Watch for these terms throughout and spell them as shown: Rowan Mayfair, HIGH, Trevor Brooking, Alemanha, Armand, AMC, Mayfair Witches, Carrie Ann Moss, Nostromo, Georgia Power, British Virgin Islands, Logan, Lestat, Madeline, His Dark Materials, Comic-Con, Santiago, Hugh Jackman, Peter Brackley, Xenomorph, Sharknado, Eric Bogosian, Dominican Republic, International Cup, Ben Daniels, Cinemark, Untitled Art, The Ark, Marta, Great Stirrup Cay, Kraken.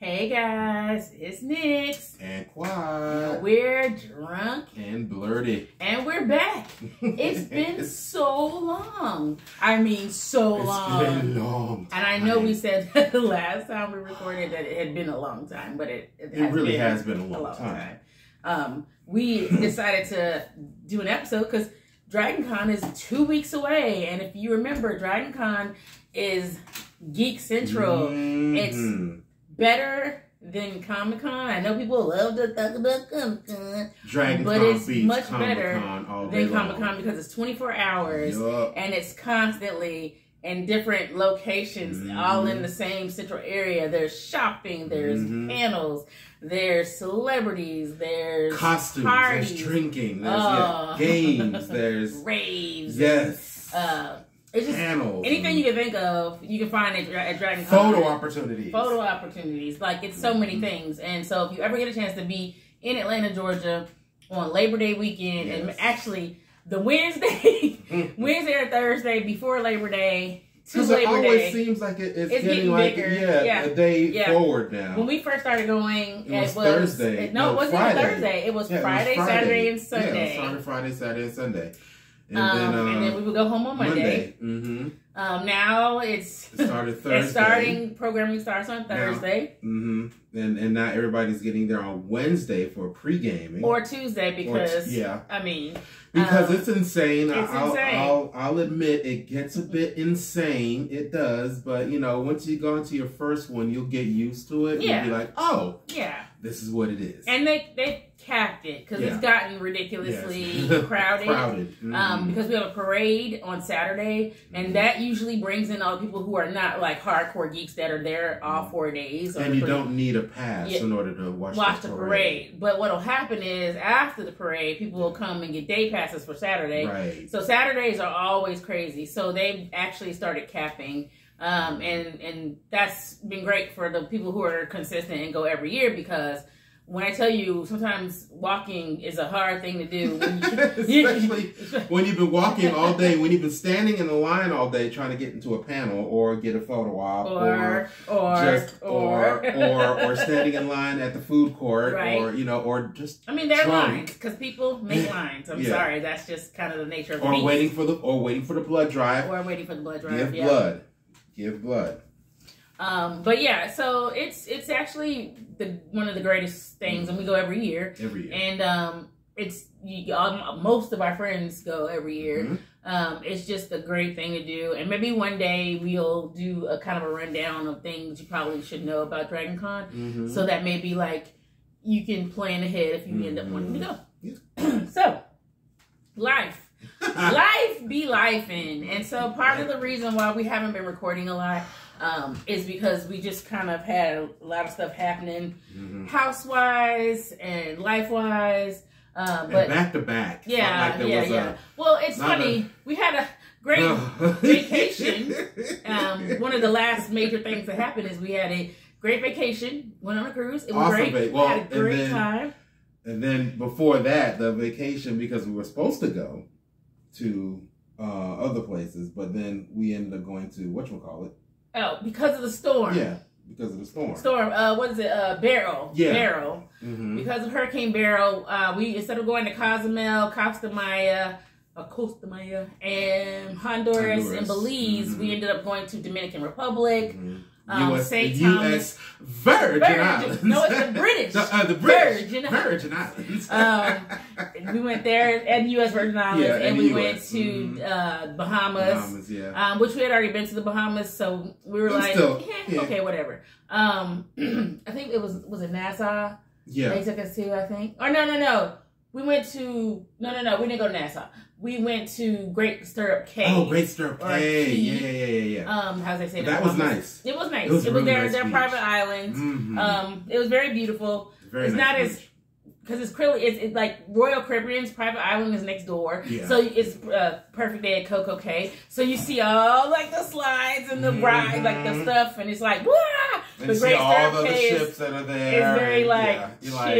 Hey guys, it's Nyx and Quad. We're drunk and blurty, and we're back. It's been so long. I mean, so long. It's been a long time. And I know we said that the last time we recorded that it had been a long time, but it really has been a long time. We decided to do an episode because Dragon Con is 2 weeks away, and if you remember, Dragon Con is Geek Central. Mm-hmm. It's better than Comic-Con. I know people love to talk about Comic-Con, but it's much better than Comic-Con because it's 24 hours and it's constantly in different locations, all in the same central area. There's shopping, there's panels, there's celebrities, there's costumes, parties, there's drinking, there's games, there's raves. Yes. It's just panels. Anything you can think of, you can find at Dragon Con. Photo opportunities. Like, it's so many things. And so if you ever get a chance to be in Atlanta, Georgia on Labor Day weekend, and actually the Wednesday or Thursday before Labor Day, because it always seems like it's getting like bigger. a day forward now. When we first started going, it was Friday, Saturday, and Sunday. Yeah, Friday, Saturday, and Sunday. And then we would go home on Monday. Now programming starts on Thursday. Now, and now everybody's getting there on Wednesday for pre-gaming or Tuesday because it's insane. I'll admit it gets a bit insane. It does, but you know, once you go into your first one, you'll get used to it. Yeah. You'll be like, oh, yeah, this is what it is. And they capped it because it's gotten ridiculously crowded. Because we have a parade on Saturday, and that usually brings in all the people who are not like hardcore geeks that are there all 4 days. And you don't need a pass in order to watch the parade. But what'll happen is after the parade, people will come and get day passes for Saturday. Right. So Saturdays are always crazy. So they actually started capping. And that's been great for the people who are consistent and go every year, because when I tell you, sometimes walking is a hard thing to do. Especially when you've been walking all day, when you've been standing in a line all day trying to get into a panel or get a photo op or standing in line at the food court there are lines because people make lines. I'm sorry, that's just kind of the nature of the beast. Or waiting for the blood drive. Give blood. But yeah, so it's actually one of the greatest things, and we go every year. And most of our friends go every year. It's just a great thing to do, and maybe one day we'll do a kind of a rundown of things you probably should know about Dragon Con, so that maybe like you can plan ahead if you end up wanting to go. Yeah. So, life be lifin', and so part of the reason why we haven't been recording a lot. Is because we just kind of had a lot of stuff happening, house-wise and life-wise. But back-to-back. Well, it's funny. We had a great vacation. One of the last major things that happened is we had a great vacation. Went on a cruise. It was awesome, great. We had a great time. And then before that, the vacation, because we were supposed to go to other places, but then we ended up going to, whatchamacallit, because of the storm. Yeah, because of the storm. What is it? Beryl. Yeah. Beryl. Because of Hurricane Beryl, we instead of going to Cozumel, Costa Maya, and Honduras. And Belize, we ended up going to Dominican Republic. U.S. Virgin Islands. No, it's the British. The British Virgin Islands. We went there and U.S. Virgin Islands, and we went to Bahamas. Which we had already been to the Bahamas, so we were okay, whatever. I think it was it Nassau? Yeah, they took us to. I think. Or no. We went to no. We didn't go to Nassau. We went to Great Stirrup Cay. Oh, Great Stirrup Cay. Yeah. How's they say that? That was nice. It was nice. It was really nice. Their private island. It was very beautiful. It's like Royal Caribbean's private island is next door. Yeah. So it's perfect day at Coco Cay. So you see all like the slides and the ride, like the stuff, and it's like wah! And see all the ships that are there. It's very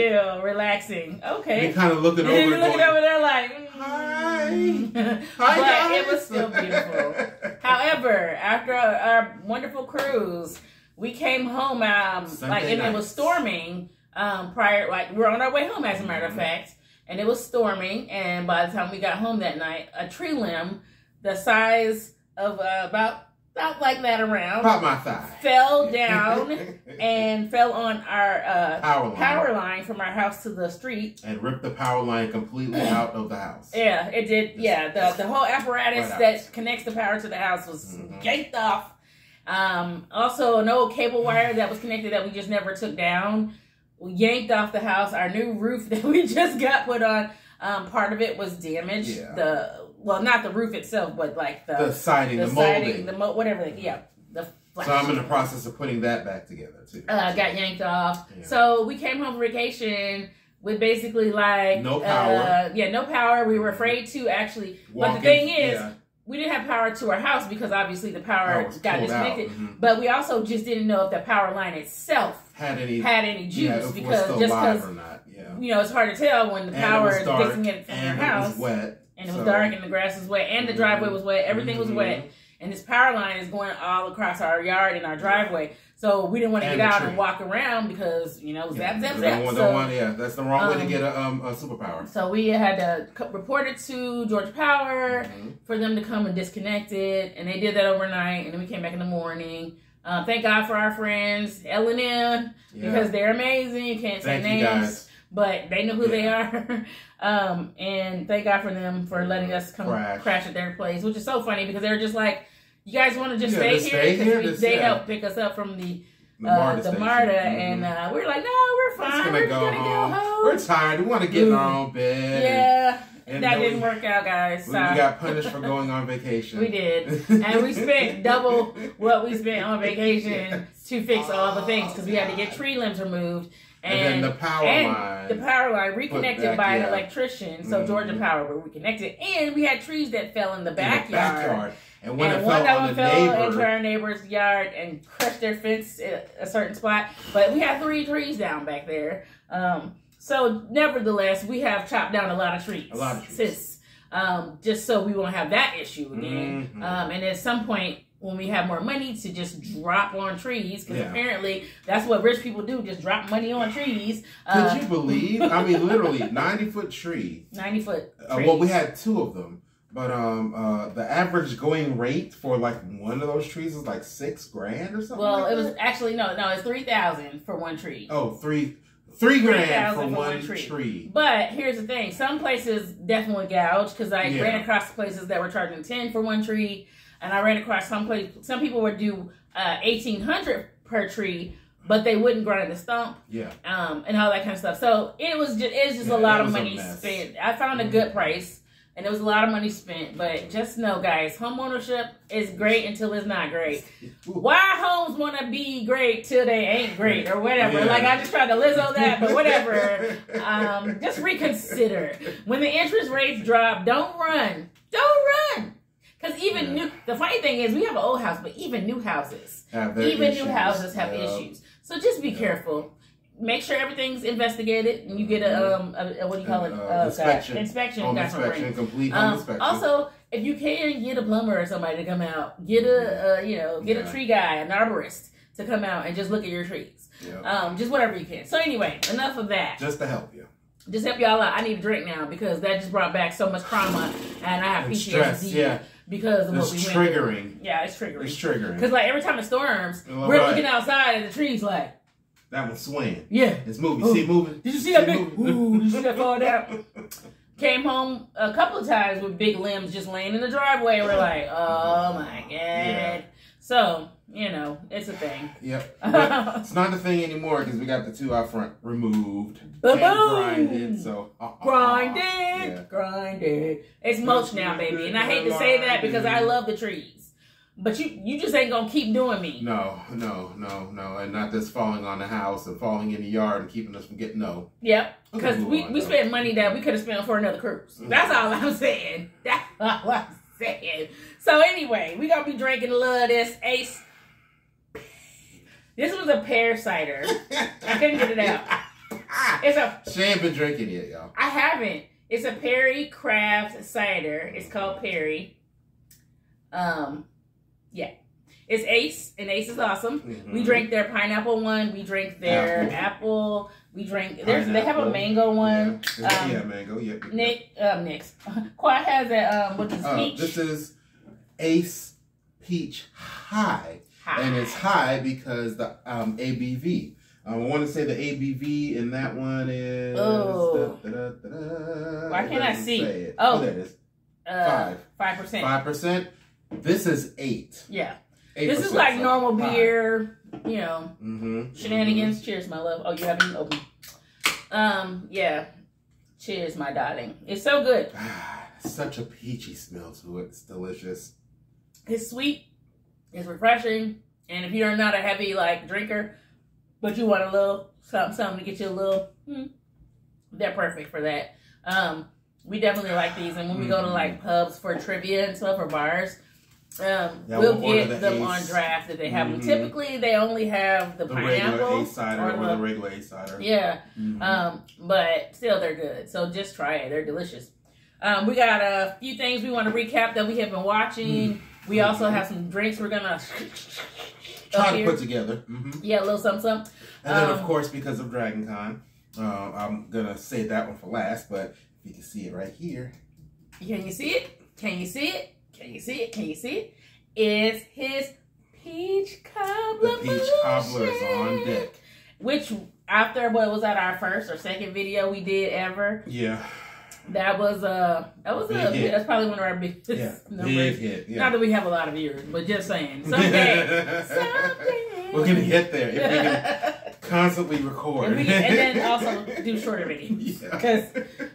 chill, relaxing. Okay. You're kind of looking over. You're looking over there like hi. But it was still beautiful. However, after our wonderful cruise, we came home, it was storming prior, like we were on our way home, as a matter of fact, and it was storming, and by the time we got home that night, a tree limb the size of about like that around, pop my thigh, fell down and fell on our power line from our house to the street and ripped the power line completely out of the house. Yeah, it did. Yeah, the whole apparatus that connects the power to the house was yanked off. Also, an old cable wire that was connected that we just never took down, we yanked off the house. Our new roof that we just got put on, part of it was damaged. Yeah. Well, not the roof itself, but like the siding, the molding, whatever. Yeah, the flash. So I'm in the process of putting that back together too. Got yanked off. Yeah. So we came home from vacation with basically like no power. Yeah, no power. We were afraid to actually. Walk but the thing is, we didn't have power to our house because obviously the power got disconnected. But we also just didn't know if the power line itself had any juice, you know, it's hard to tell when the power is disconnected from your house. It was wet. And it was dark, and the grass was wet, and the driveway was wet. Everything was wet, and this power line is going all across our yard and our driveway. So we didn't want to get out and walk around because you know zap zap zap. That's the wrong way to get a superpower. So we had to report it to Georgia Power for them to come and disconnect it, and they did that overnight. And then we came back in the morning. Thank God for our friends L&M because they're amazing. You can't say names. Guys. But they know who they are, and thank God for them for letting us come crash at their place, which is so funny because they were just like, "You guys want to just stay here?" Because they helped pick us up from the Marta, and we're like, "No, we're fine. We're just gonna go home. We're tired. We want to get in our own bed." Yeah, and that didn't work out, guys. So. We got punished for going on vacation. We did, and we spent double what we spent on vacation to fix all the things because we had to get tree limbs removed. And then the power line reconnected by an electrician. So Georgia Power were reconnected, and we had trees that fell in the backyard. And one fell into our neighbor's yard and crushed their fence at a certain spot. But we had 3 trees down back there. So nevertheless, we have chopped down a lot of trees. Since, just so we won't have that issue again. And at some point, when we have more money to just drop on trees, because apparently that's what rich people do, just drop money on trees. Could you believe? I mean, literally, 90-foot tree. 90-foot tree. Well, we had 2 of them, but the average going rate for like one of those trees is like $6,000 or something. Well, like no, it's $3,000 for one tree. Oh, $3,000 for one tree. But here's the thing: some places definitely gouged because I ran across places that were charging $10 for one tree. And I ran across some people would do $1,800 per tree, but they wouldn't grind the stump, and all that kind of stuff. So it was just a lot of money spent. I found a good price, and it was a lot of money spent. But just know, guys, homeownership is great until it's not great. Why homes want to be great till they ain't great or whatever? Yeah. Like I just tried to Lizzo that, but whatever. Just reconsider when the interest rates drop. Don't run. Don't run. Because even new, the funny thing is we have an old house, but even new houses, have issues. So just be careful. Make sure everything's investigated, and you get a what do you call it? Inspection. Complete inspection. Also, if you can get a plumber or somebody to come out, get a tree guy, an arborist to come out and just look at your trees. Yep. Just whatever you can. So anyway, enough of that. Just to help you. Just help y'all out. I need a drink now because that just brought back so much trauma, and I have PTSD. Yeah. Because of what we went through. Yeah, it's triggering. It's triggering. Because like every time it storms, we're looking outside and the trees like. That one's swaying. Yeah. It's moving. Ooh. See it moving? Did you see that big? Ooh, did you see that fall down? Came home a couple of times with big limbs just laying in the driveway. We're like, oh my God. Yeah. So, you know, it's a thing. Yep. But it's not a thing anymore because we got the 2 out front removed. Boom! Grinded. So, grinded. It's mulch now, baby. And I hate to say that because I love the trees. But you just ain't gonna keep doing me. No. And not just falling on the house and falling in the yard and keeping us from getting Yep. Because we spent money that we could have spent for another cruise. That's all I'm saying. That's all I'm saying. So anyway, we gonna be drinking a little of this Ace. This was a pear cider. I couldn't get it out. She ain't been drinking yet, y'all. I haven't. It's a Perry Craft cider. It's called Perry. Yeah. is Ace, and Ace is awesome. Mm-hmm. We drank their pineapple one. We drank their apple. We drank. They have a mango one. Yeah, mango. Yeah. Nick's. Quad has that. What is peach? This is Ace Peach High. And it's high because the ABV. I want to say the ABV in that one is. Why can't I see? It. Oh, there it is. 5%. 5%. This is 8. Yeah. 8%, this is like normal beer, you know, shenanigans. Mm-hmm. Cheers, my love. Oh, you haven't even opened. Yeah. Cheers, my darling. It's so good. Such a peachy smell to it. It's delicious. It's sweet. It's refreshing. And if you're not a heavy like drinker, but you want a little something to get you a little, they're perfect for that. We definitely like these, and when we go to like pubs for trivia and stuff or bars, we'll get them on draft if they have them. Typically, they only have the pineapple or the regular Ace cider. Yeah, but still they're good. So just try it; they're delicious. We got a few things we want to recap that we have been watching. We also have some drinks we're gonna try to put together. Yeah, a little something, something. And then, of course, because of Dragon Con, I'm gonna save that one for last, but. You can see it right here. Can you see it? Can you see it? Can you see it? Can you see it? It's his peach cobbler. The peach cobbler is on deck. Which after what was that, our first or second video we did ever? Yeah. That was a big hit. That's probably one of our biggest numbers. Hit, yeah. Not that we have a lot of viewers, but just saying. Someday, someday. We're gonna get there. If we can constantly record and then also do shorter videos because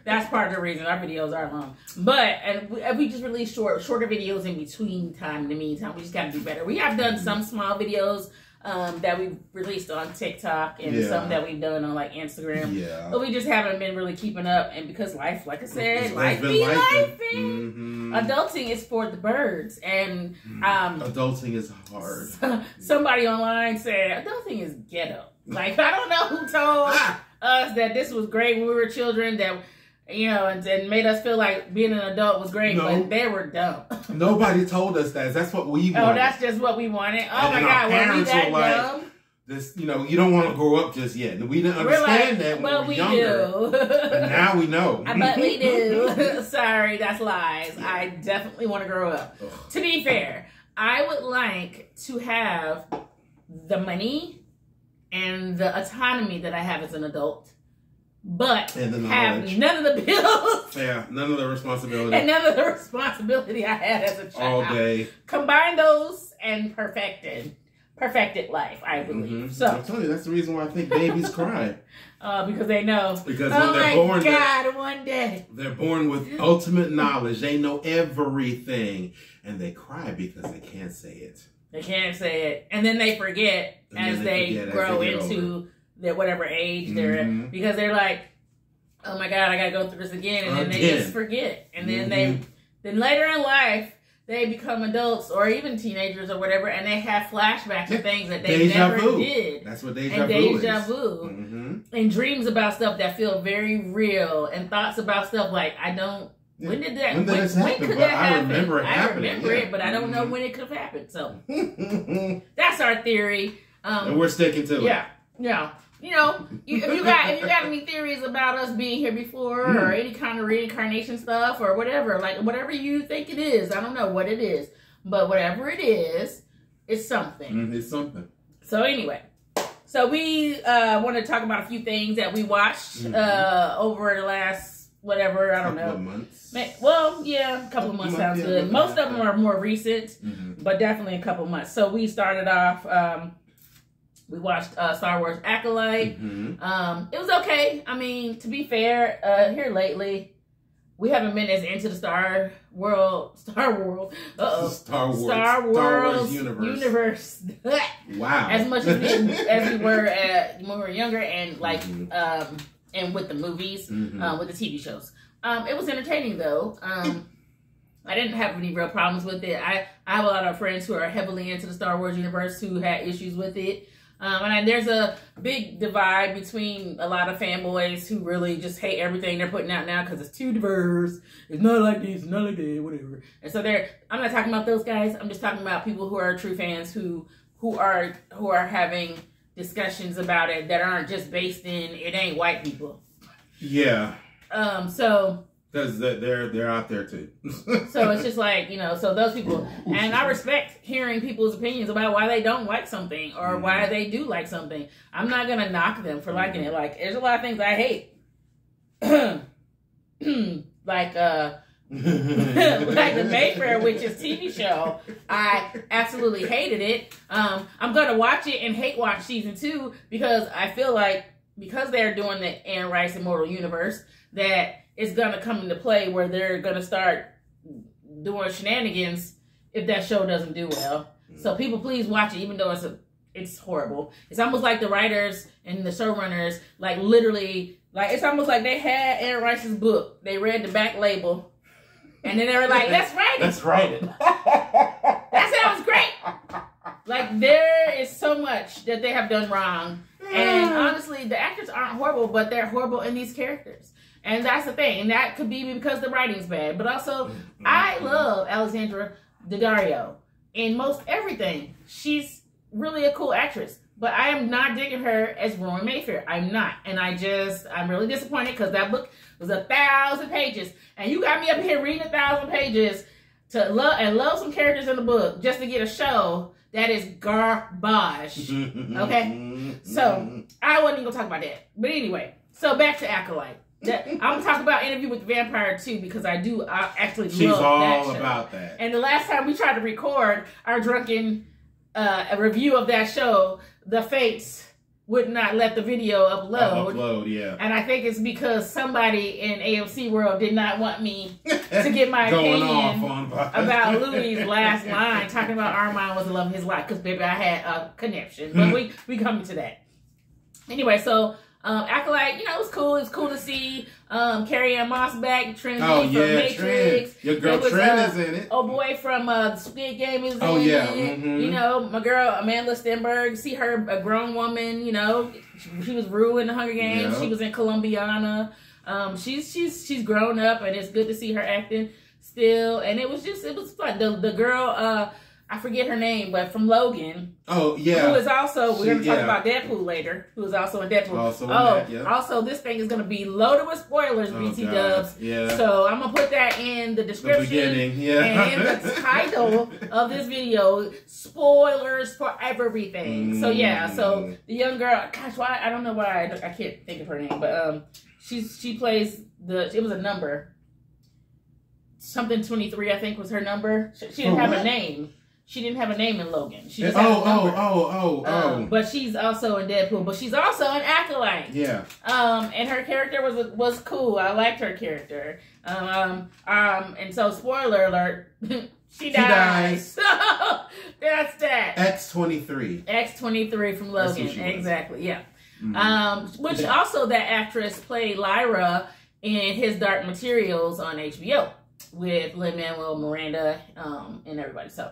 that's part of the reason our videos are long, but and we just release shorter videos in between time. In the meantime, we just got to do better. We have done some small videos that we've released on TikTok and some that we've done on like Instagram, but we just haven't been really keeping up, and because life, like I said, life be life. Adulting is for the birds, and adulting is hard. Somebody online said adulting is ghetto. Like, I don't know who told us that this was great when we were children, that, you know, and made us feel like being an adult was great, but they were dumb. Nobody told us that. That's what we wanted. Oh, that's just what we wanted. Oh, and my God, were we that dumb? This, you know, you don't want to grow up just yet. We didn't understand that when we were younger. But now we know. But we do. Sorry, that's lies. I definitely want to grow up. Ugh. To be fair, I would like to have the money and the autonomy that I have as an adult, but have none of the bills. Yeah, none of the responsibility. And none of the responsibility I had as a child. All day. Combine those and perfected life, I believe. So I'm telling you, that's the reason why I think babies cry. Because they know. Because when they're born, one day they're born with ultimate knowledge. They know everything, and they cry because they can't say it. They can't say it, and then they forget as they grow into their whatever age they're in, because they're like, "Oh my God, I gotta go through this again," and then they just forget, and then later in life they become adults or even teenagers or whatever, and they have flashbacks to things that they never did. That's what deja vu is. And dreams about stuff that feel very real, and thoughts about stuff like I don't. When did that? When could that happen? I remember it, but I don't know when it could have happened. So that's our theory, and we're sticking to it. Yeah. You know, if you got any theories about us being here before, or any kind of reincarnation stuff, or whatever, like whatever you think it is, I don't know what it is, but whatever it is, it's something. It's something. So anyway. So we want to talk about a few things that we watched over the last. Whatever, I don't know. Months. Well, yeah, a couple of months sounds good. Most of them are more recent, but definitely a couple months. So we started off, we watched Star Wars Acolyte. It was okay. I mean, to be fair, here lately, we haven't been as into the Star Wars universe. Wow. As much as we were when we were younger, and like, and with the movies, with the TV shows. It was entertaining, though. I didn't have any real problems with it. I have a lot of friends who are heavily into the Star Wars universe who had issues with it. And there's a big divide between a lot of fanboys who really just hate everything they're putting out now because it's too diverse. It's not like this, it's not like that, whatever. And so I'm not talking about those guys. I'm just talking about people who are true fans who are having discussions about it that aren't just based in it ain't white people. Yeah. So. Because they're out there too. So it's just like, you know, so those people, and I respect hearing people's opinions about why they don't like something or why they do like something. I'm not going to knock them for liking it. Like, there's a lot of things I hate. Like the Mayfair Witches TV show, I absolutely hated it. I'm going to watch it and hate watch season 2 because I feel like because they're doing the Anne Rice Immortal Universe, that it's going to come into play where they're going to start doing shenanigans if that show doesn't do well. So people, please watch it, even though it's horrible. It's almost like the writers and the showrunners, like literally, like it's almost like they had Anne Rice's book. They read the back label and then they were like, let's write it. Let's write it. That sounds great. Like there is so much that they have done wrong. And honestly, the actors aren't horrible, but they're horrible in these characters. And that's the thing. And that could be because the writing's bad. But also, I love Alexandra Daddario in most everything. She's really a cool actress. But I am not digging her as Rowan Mayfair. I'm not. And I'm really disappointed because that book was 1,000 pages. And you got me up here reading 1,000 pages to love some characters in the book just to get a show that is garbage. Okay? So, I wasn't even going to talk about that. But anyway, so back to Acolyte. I'm going to talk about Interview with the Vampire too because I actually love that show. She's all about that. And the last time we tried to record our drunken review of that show, the fates would not let the video upload. Yeah. And I think it's because somebody in AMC World did not want me to get my opinion about Louis' last line talking about Armand was loving his life because, baby, I had a connection. But we come to that. Anyway, so... Acolyte, you know, it was cool. It was cool to see Carrie Ann Moss back, Trinity from Matrix. Your girl Trin is in it. Oh boy, from Squid Game is in it. You know, my girl Amanda Stenberg, see her, a grown woman, you know. She was Rue in the Hunger Games. Yeah. She was in Columbiana. She's grown up, and it's good to see her acting still. And it was fun. The girl, I forget her name, but from Logan. Oh, yeah. Who is also, we're going to talk about Deadpool later, who is also in Deadpool. Also, this thing is going to be loaded with spoilers, BT Dubs. Yeah. So I'm going to put that in the description. The beginning, and in the title of this video, spoilers for everything. So, yeah, so the young girl, gosh, I don't know why I can't think of her name, but she plays it was a number. Something 23, I think, was her number. She didn't have a name. She didn't have a name in Logan. She just but she's also in Deadpool. But she's also an Acolyte. Yeah. And her character was cool. I liked her character. And so spoiler alert, she dies. So that's that. X-23. X-23 from Logan. Exactly. Yeah. Which also that actress played Lyra in His Dark Materials on HBO with Lin-Manuel Miranda and everybody. So.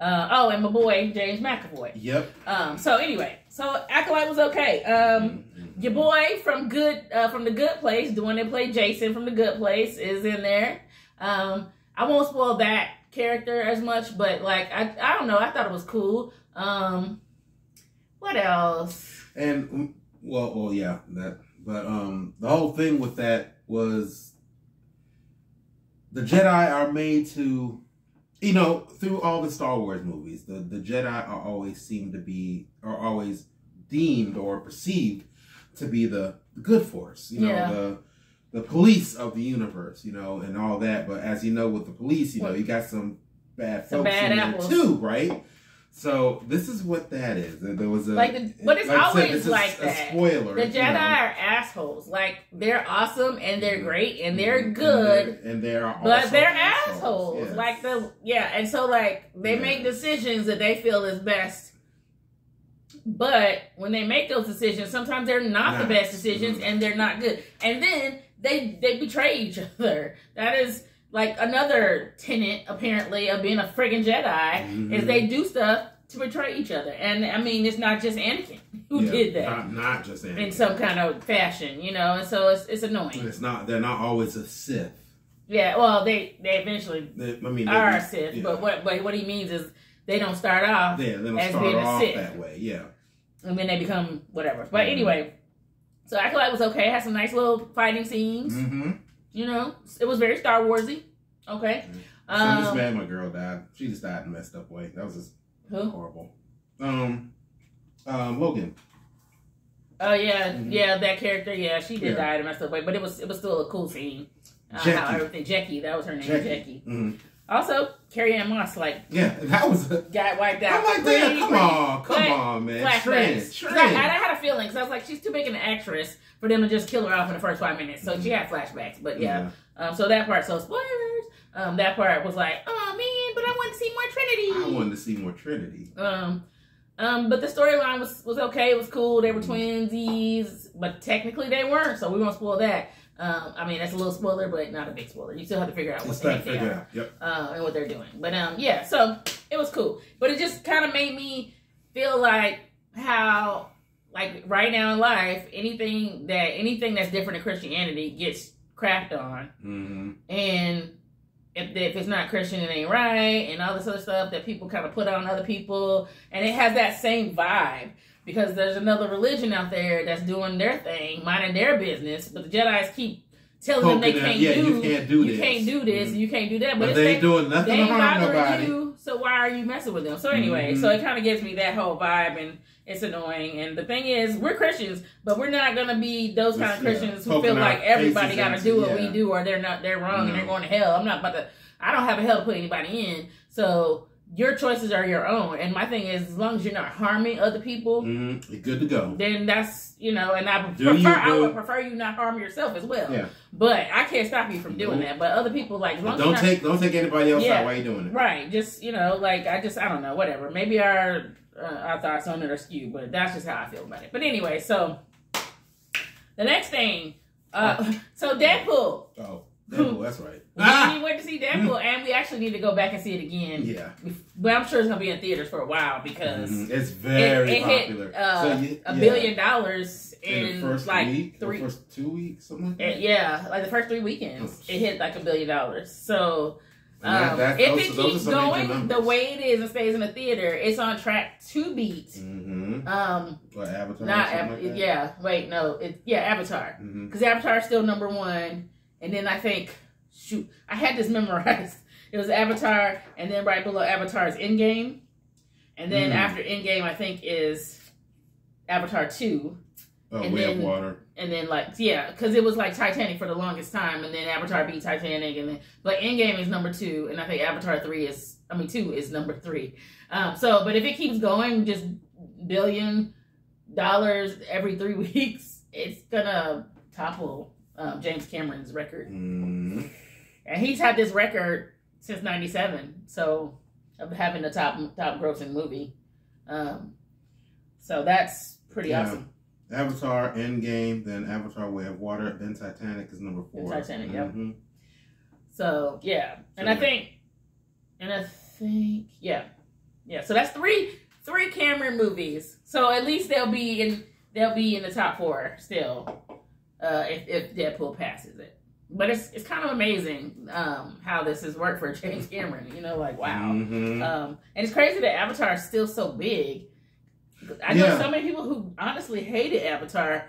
And my boy, James McAvoy. Yep. So anyway, so Acolyte was okay. Your boy from the Good Place, the one that played Jason from the Good Place is in there. I won't spoil that character as much, but like, I don't know. I thought it was cool. What else? And the whole thing with that was the Jedi are made to, you know, through all the Star Wars movies, the Jedi are always deemed or perceived to be the good force, you know, the police of the universe, you know, and all that. But as you know, with the police, you know, you got some bad folks in there too, right? So this is what that is. There was a spoiler. The Jedi are assholes. Like they're awesome and they're great and they're good and they are, but they're assholes. Yes. Like and so like they make decisions that they feel is best. But when they make those decisions, sometimes they're not the best decisions and they're not good. And then they betray each other. That is. Like, another tenet, apparently, of being a friggin' Jedi is they do stuff to betray each other. And I mean, it's not just Anakin who did that. Not just Anakin. In some kind of fashion, you know. And so it's annoying. And it's not. They're not always a Sith. Yeah. Well, they eventually. They are Sith, yeah. but what he means is they don't start off. Yeah, they don't as start being off a Sith. That way. Yeah. And then they become whatever. But anyway, so I thought it was okay. It had some nice little fighting scenes. Mm-hmm. You know, it was very Star Warsy. Okay. Mm-hmm. I'm just mad my girl died. She just died in a messed up way. That was just horrible. Logan. Oh yeah, that character. Yeah, she did die in a messed up way, but it was still a cool scene. Jackie, that was her name. Jackie. Mm-hmm. Also, Carrie Ann Moss, that was got wiped out. I'm like, damn, come on, man. Trend. I had a feeling because I was like, she's too big an actress for them to just kill her off in the first 5 minutes. So she had flashbacks, but so that part. So spoilers. That part was like, oh man, but I wanted to see more Trinity. But the storyline was okay. It was cool. They were twinsies, but technically they weren't. So we won't spoil that. I mean, that's a little spoiler, but not a big spoiler. You still have to figure out what they are and what they're doing. But so it was cool. But it just kind of made me feel like how, right now in life, anything that's different in Christianity gets crapped on, and if it's not Christian, it ain't right, and all this other stuff that people kind of put on other people, and it has that same vibe, because there's another religion out there that's doing their thing, minding their business, but the Jedis keep telling them they can't do this, you can't do that, but they ain't doing nothing to harm nobody. You, so why are you messing with them? So anyway, so it kind of gives me that whole vibe, and it's annoying, and the thing is, we're Christians, but we're not going to be those kind of Christians who feel like everybody got to do what we do, or they're wrong, and they're going to hell. I don't have a hell to put anybody in, so your choices are your own, and my thing is, as long as you're not harming other people, you're good to go. Then that's, and I would prefer you not harm yourself as well. Yeah. But I can't stop you from doing that. But other people, like, as long as don't take anybody else out while you're doing it. Right. Just, I don't know, whatever. Maybe our thoughts on it are skewed, but that's just how I feel about it. But anyway, so the next thing, so Deadpool. Oh. Deadpool, that's right. We went to see Deadpool, and we actually need to go back and see it again. Yeah, but I'm sure it's gonna be in theaters for a while because it's very popular. Hit, so $1 billion in the first week, the first 2 weeks, something. Like that. Yeah, like the first 3 weekends, it hit like $1 billion. So if it keeps going the way it is and stays in the theater, it's on track to beat. Avatar. Avatar. Because Avatar's still number one. And then I think, I had this memorized. It was Avatar, and then right below Avatar is Endgame. And then after Endgame, I think, is Avatar 2. Oh, Way of Water. And then, because it was like Titanic for the longest time, and then Avatar beat Titanic, and then, Endgame is number 2, and I think Avatar 2 is number 3. But if it keeps going, just $1 billion every 3 weeks, it's gonna topple James Cameron's record, and he's had this record since '97. So of having the top grossing movie, so that's pretty awesome. Avatar, Endgame, then Avatar: Way of Water, then Titanic is number 4. And Titanic, yep. So I think so that's three Cameron movies. So at least they'll be in the top 4 still. If Deadpool passes it, but it's kind of amazing how this has worked for James Cameron. Wow. And it's crazy that Avatar is still so big. I know so many people who honestly hated Avatar,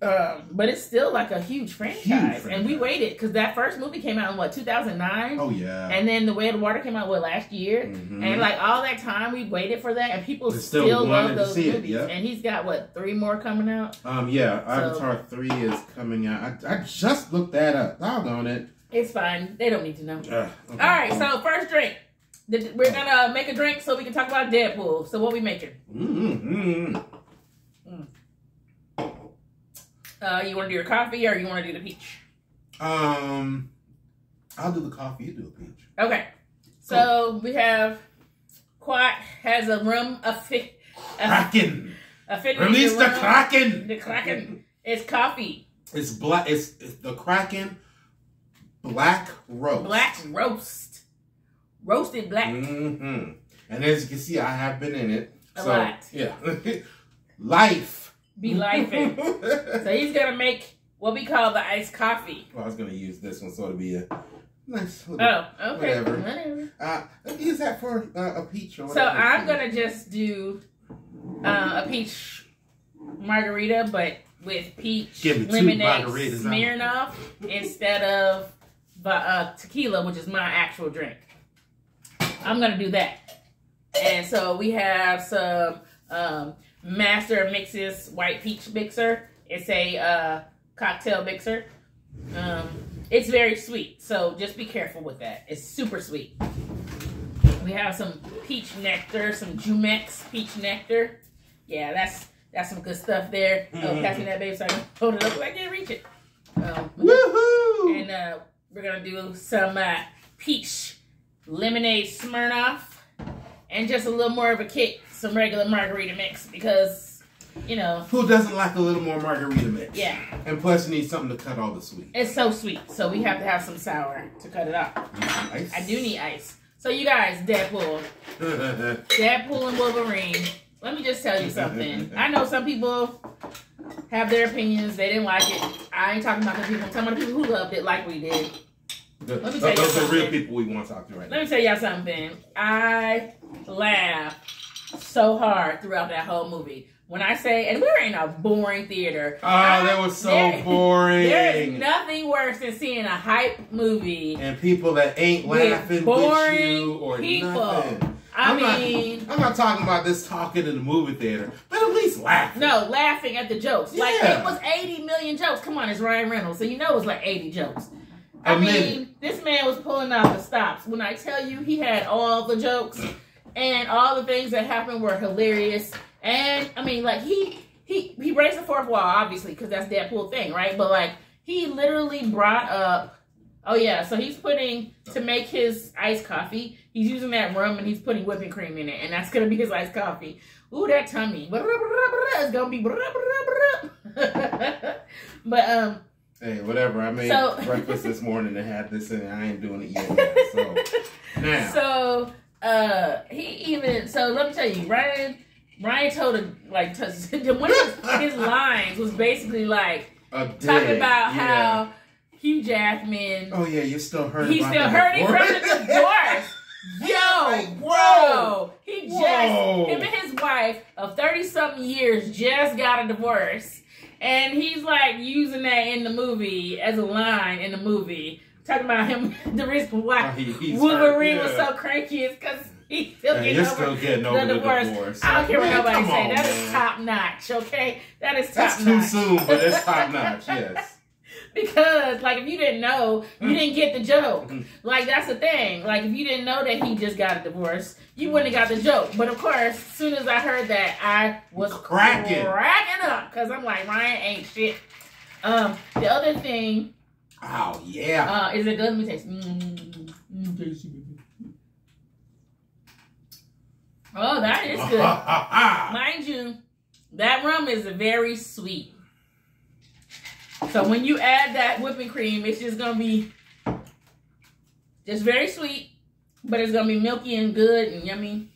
but it's still like a huge franchise. And we waited because that first movie came out in 2009. Oh yeah. And then The Way of Water came out last year, and all that time we waited for that, and people still love those movies. And he's got 3 more coming out. Avatar 3 is coming out. I just looked that up. Doggone it. It's fine. They don't need to know. Okay. All right. So first drink. We're gonna make a drink so we can talk about Deadpool. So what we making? You want to do your coffee or you want to do the peach? I'll do the coffee. You do the peach. Okay. So we have Quat has a rum Kraken. Release the Kraken. The Kraken. It's coffee. It's black. It's the Kraken Black Roast. Roasted black. And as you can see, I have been in it. A lot. Yeah. Life. Be lifing. So he's going to make what we call the iced coffee. Well, I was going to use this one, so it'll be a nice little... Oh, okay. Whatever. Use that for a peach or whatever. So I'm going to just do a peach margarita, but with peach lemonade Smirnoff instead of tequila, which is my actual drink. I'm going to do that. And so we have some Master Mixes White Peach Mixer. It's a cocktail mixer. It's very sweet, so just be careful with that. It's super sweet. We have some peach nectar, some Jumex peach nectar. Yeah, that's some good stuff there. Oh, pass me that, babe, so I can hold it up. I can't reach it. Woohoo! And we're going to do some peach lemonade Smirnoff. And just a little more of a kick, some regular margarita mix, because, you know. Who doesn't like a little more margarita mix? Yeah. And plus, you need something to cut all the sweet. It's so sweet, so we have to have some sour to cut it off. Ice. I do need ice. So, you guys, Deadpool. Deadpool and Wolverine. Let me just tell you something. I know some people have their opinions. They didn't like it. I ain't talking about the people. I'm talking about the people who loved it like we did. Let me tell those are real people we want to talk to right now. Let me tell y'all something. I laughed so hard throughout that whole movie. When I say, and we were in a boring theater. Oh, that was so boring. There is nothing worse than seeing a hype movie. And people that ain't laughing with you or people. Nothing. I'm not talking about this talking in the movie theater, but at least laughing. No, laughing at the jokes. Yeah. Like, it was 80 million jokes. Come on, it's Ryan Reynolds, so you know it was like 80 jokes. I mean, this man was pulling out the stops. When I tell you he had all the jokes and all the things that happened were hilarious. And, I mean, like, he breaks the fourth wall, obviously, because that's Deadpool thing, right? But, like, he literally brought up, oh, yeah, so he's putting, to make his iced coffee, he's using that rum and he's putting whipping cream in it. And that's going to be his iced coffee. Ooh, that tummy. It's going to be... But, hey, whatever. I made breakfast this morning and had this in it. I ain't doing it yet. So, now. So, let me tell you, Ryan told him, like, one of his lines was basically, like, talking about how Hugh Jackman. Oh, yeah, you're still hurting. He's still hurting from the divorce. Yo, like, bro. He just, him and his wife of 30-something years just got a divorce. And he's like using that in the movie as a line in the movie, talking about him. The reason why Wolverine was so cranky is because he's still getting over the divorce. I don't care what nobody say. That is top notch, okay? That is top notch. That's too soon, but it's top notch, yes. Because, like, if you didn't know, you didn't get the joke. Like, that's the thing. Like, if you didn't know that he just got a divorce, you wouldn't have got the joke. But, of course, as soon as I heard that, I was cracking up. Because I'm like, Ryan ain't shit. The other thing. Oh, yeah. Is it good? Let me taste. Oh, that is good. Mind you, that rum is very sweet. So when you add that whipping cream, it's just going to be just very sweet, but it's going to be milky and good and yummy.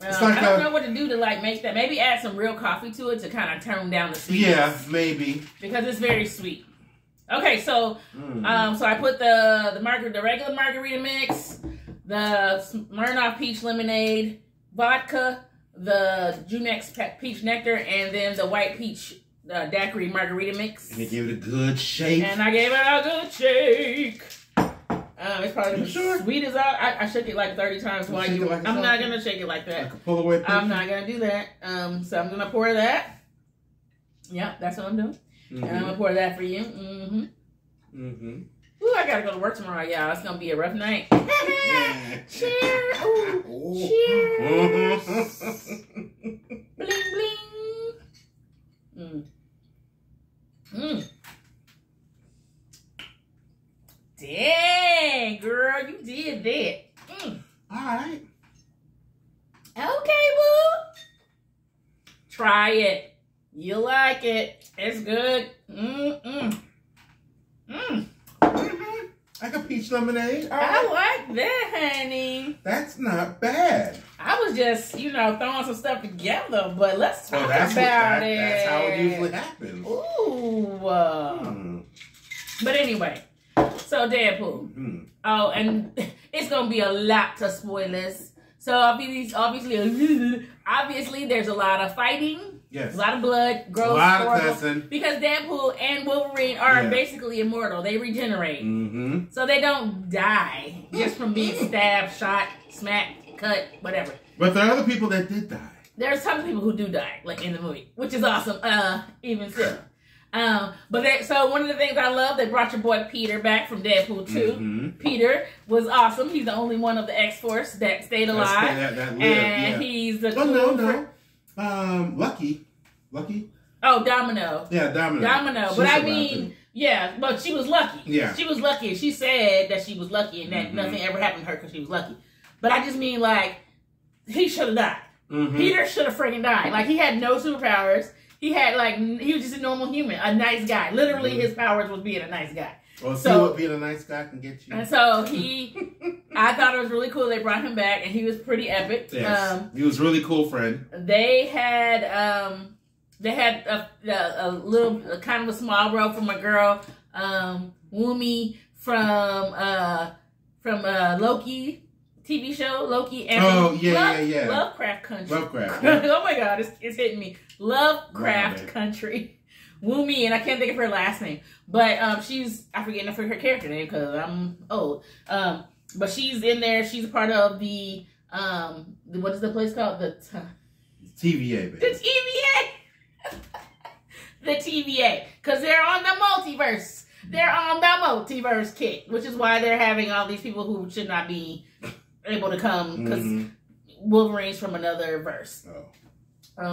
Like I don't know what to do to, like, make that. Maybe add some real coffee to it to kind of tone down the sweetness. Yeah, maybe. Because it's very sweet. Okay, so so I put the regular margarita mix, the Smirnoff peach lemonade, vodka, the Jumex peach nectar, and then the white peach daiquiri margarita mix. And you gave it a good shake. And I gave it a good shake. It's probably sweet as I shook it like 30 times while you. Like I'm not going to shake it like that. Like pull away I'm not going to do that. So I'm going to pour that. Yeah, that's what I'm doing. Mm-hmm. And I'm going to pour that for you. Mm-hmm. Mm-hmm. Ooh, I got to go to work tomorrow, y'all. It's going to be a rough night. Cheers. Ooh, cheers. Bling, bling. Mm. Mmm. Dang, girl, you did that. Mm. All right. Okay, boo. Try it. You'll like it. It's good. Mm-mm. Mm. Mm-hmm. Like a peach lemonade. I like that, honey. That's not bad. I was just, you know, throwing some stuff together, but let's talk about it. That's how it usually happens. Ooh. But anyway, so Deadpool. Mm. Oh, and it's going to be a lot to spoilers. So obviously there's a lot of fighting. Yes. A lot of blood, gross, a lot of cussing. Because Deadpool and Wolverine are basically immortal. They regenerate. Mm-hmm. So they don't die just from being stabbed, shot, smacked, cut, whatever. But there are other people that did die. There are some people who do die, like in the movie, which is awesome, even still. So one of the things I love, they brought your boy Peter back from Deadpool 2. Mm-hmm. Peter was awesome. He's the only one of the X-Force that stayed alive. That lived, and he's the Lucky. Oh, Domino. Yeah, Domino. But I mean, yeah, but she was lucky. Yeah. She was lucky. She said that she was lucky and that nothing ever happened to her because she was lucky. But I just mean, like, he should have died. Mm-hmm. Peter should have freaking died. Like, he had no superpowers. He had, like, he was just a normal human, a nice guy. Literally, his powers was being a nice guy. Well, see what being a nice guy can get you. And so I thought it was really cool. They brought him back, and he was pretty epic. Yes. He was a really cool friend. They had a little, kind of a small role from a girl, Woomi from Loki TV show, Loki. And Lovecraft Country. Lovecraft. Yeah. Oh my God, it's hitting me. Lovecraft Country. Woomi, and I can't think of her last name, but I forget her character name because I'm old. But she's in there. She's a part of the what is the place called? The TVA, baby. The TVA, because they're on the multiverse. They're on the multiverse kick, which is why they're having all these people who should not be able to come because Wolverine's from another verse. Oh.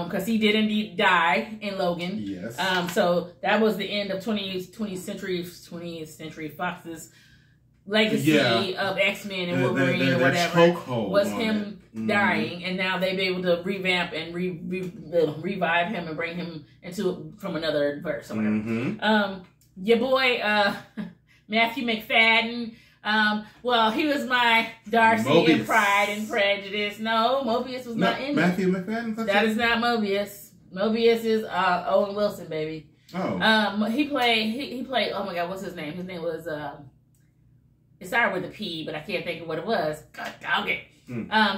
Because he did indeed die in Logan. Yes. So that was the end of 20th century Fox's legacy of X-Men and Wolverine or whatever. Was him dying, and now they've been able to revamp and revive him and bring him from another verse or whatever. Your boy Matthew McFadden. Well, he was my Darcy Mobius in Pride and Prejudice. No, Mobius was not in Matthew McFadden? That is not Mobius. Mobius is Owen Wilson, baby. Oh. He played, oh my God, what's his name? His name was, it started with a P, but I can't think of what it was. God dog it.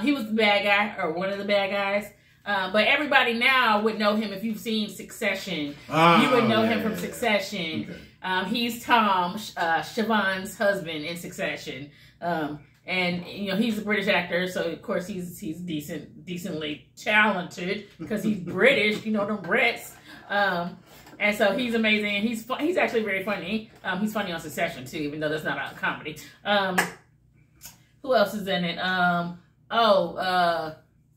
He was the bad guy, or one of the bad guys. But everybody now would know him if you've seen Succession. Oh, you would know him from Succession. Okay. He's Tom, Siobhan's husband in Succession. And, you know, he's a British actor, so, of course, he's decently talented because he's British, you know, the Brits. And so he's amazing. And he's actually very funny. He's funny on Succession, too, even though that's not a comedy. Who else is in it?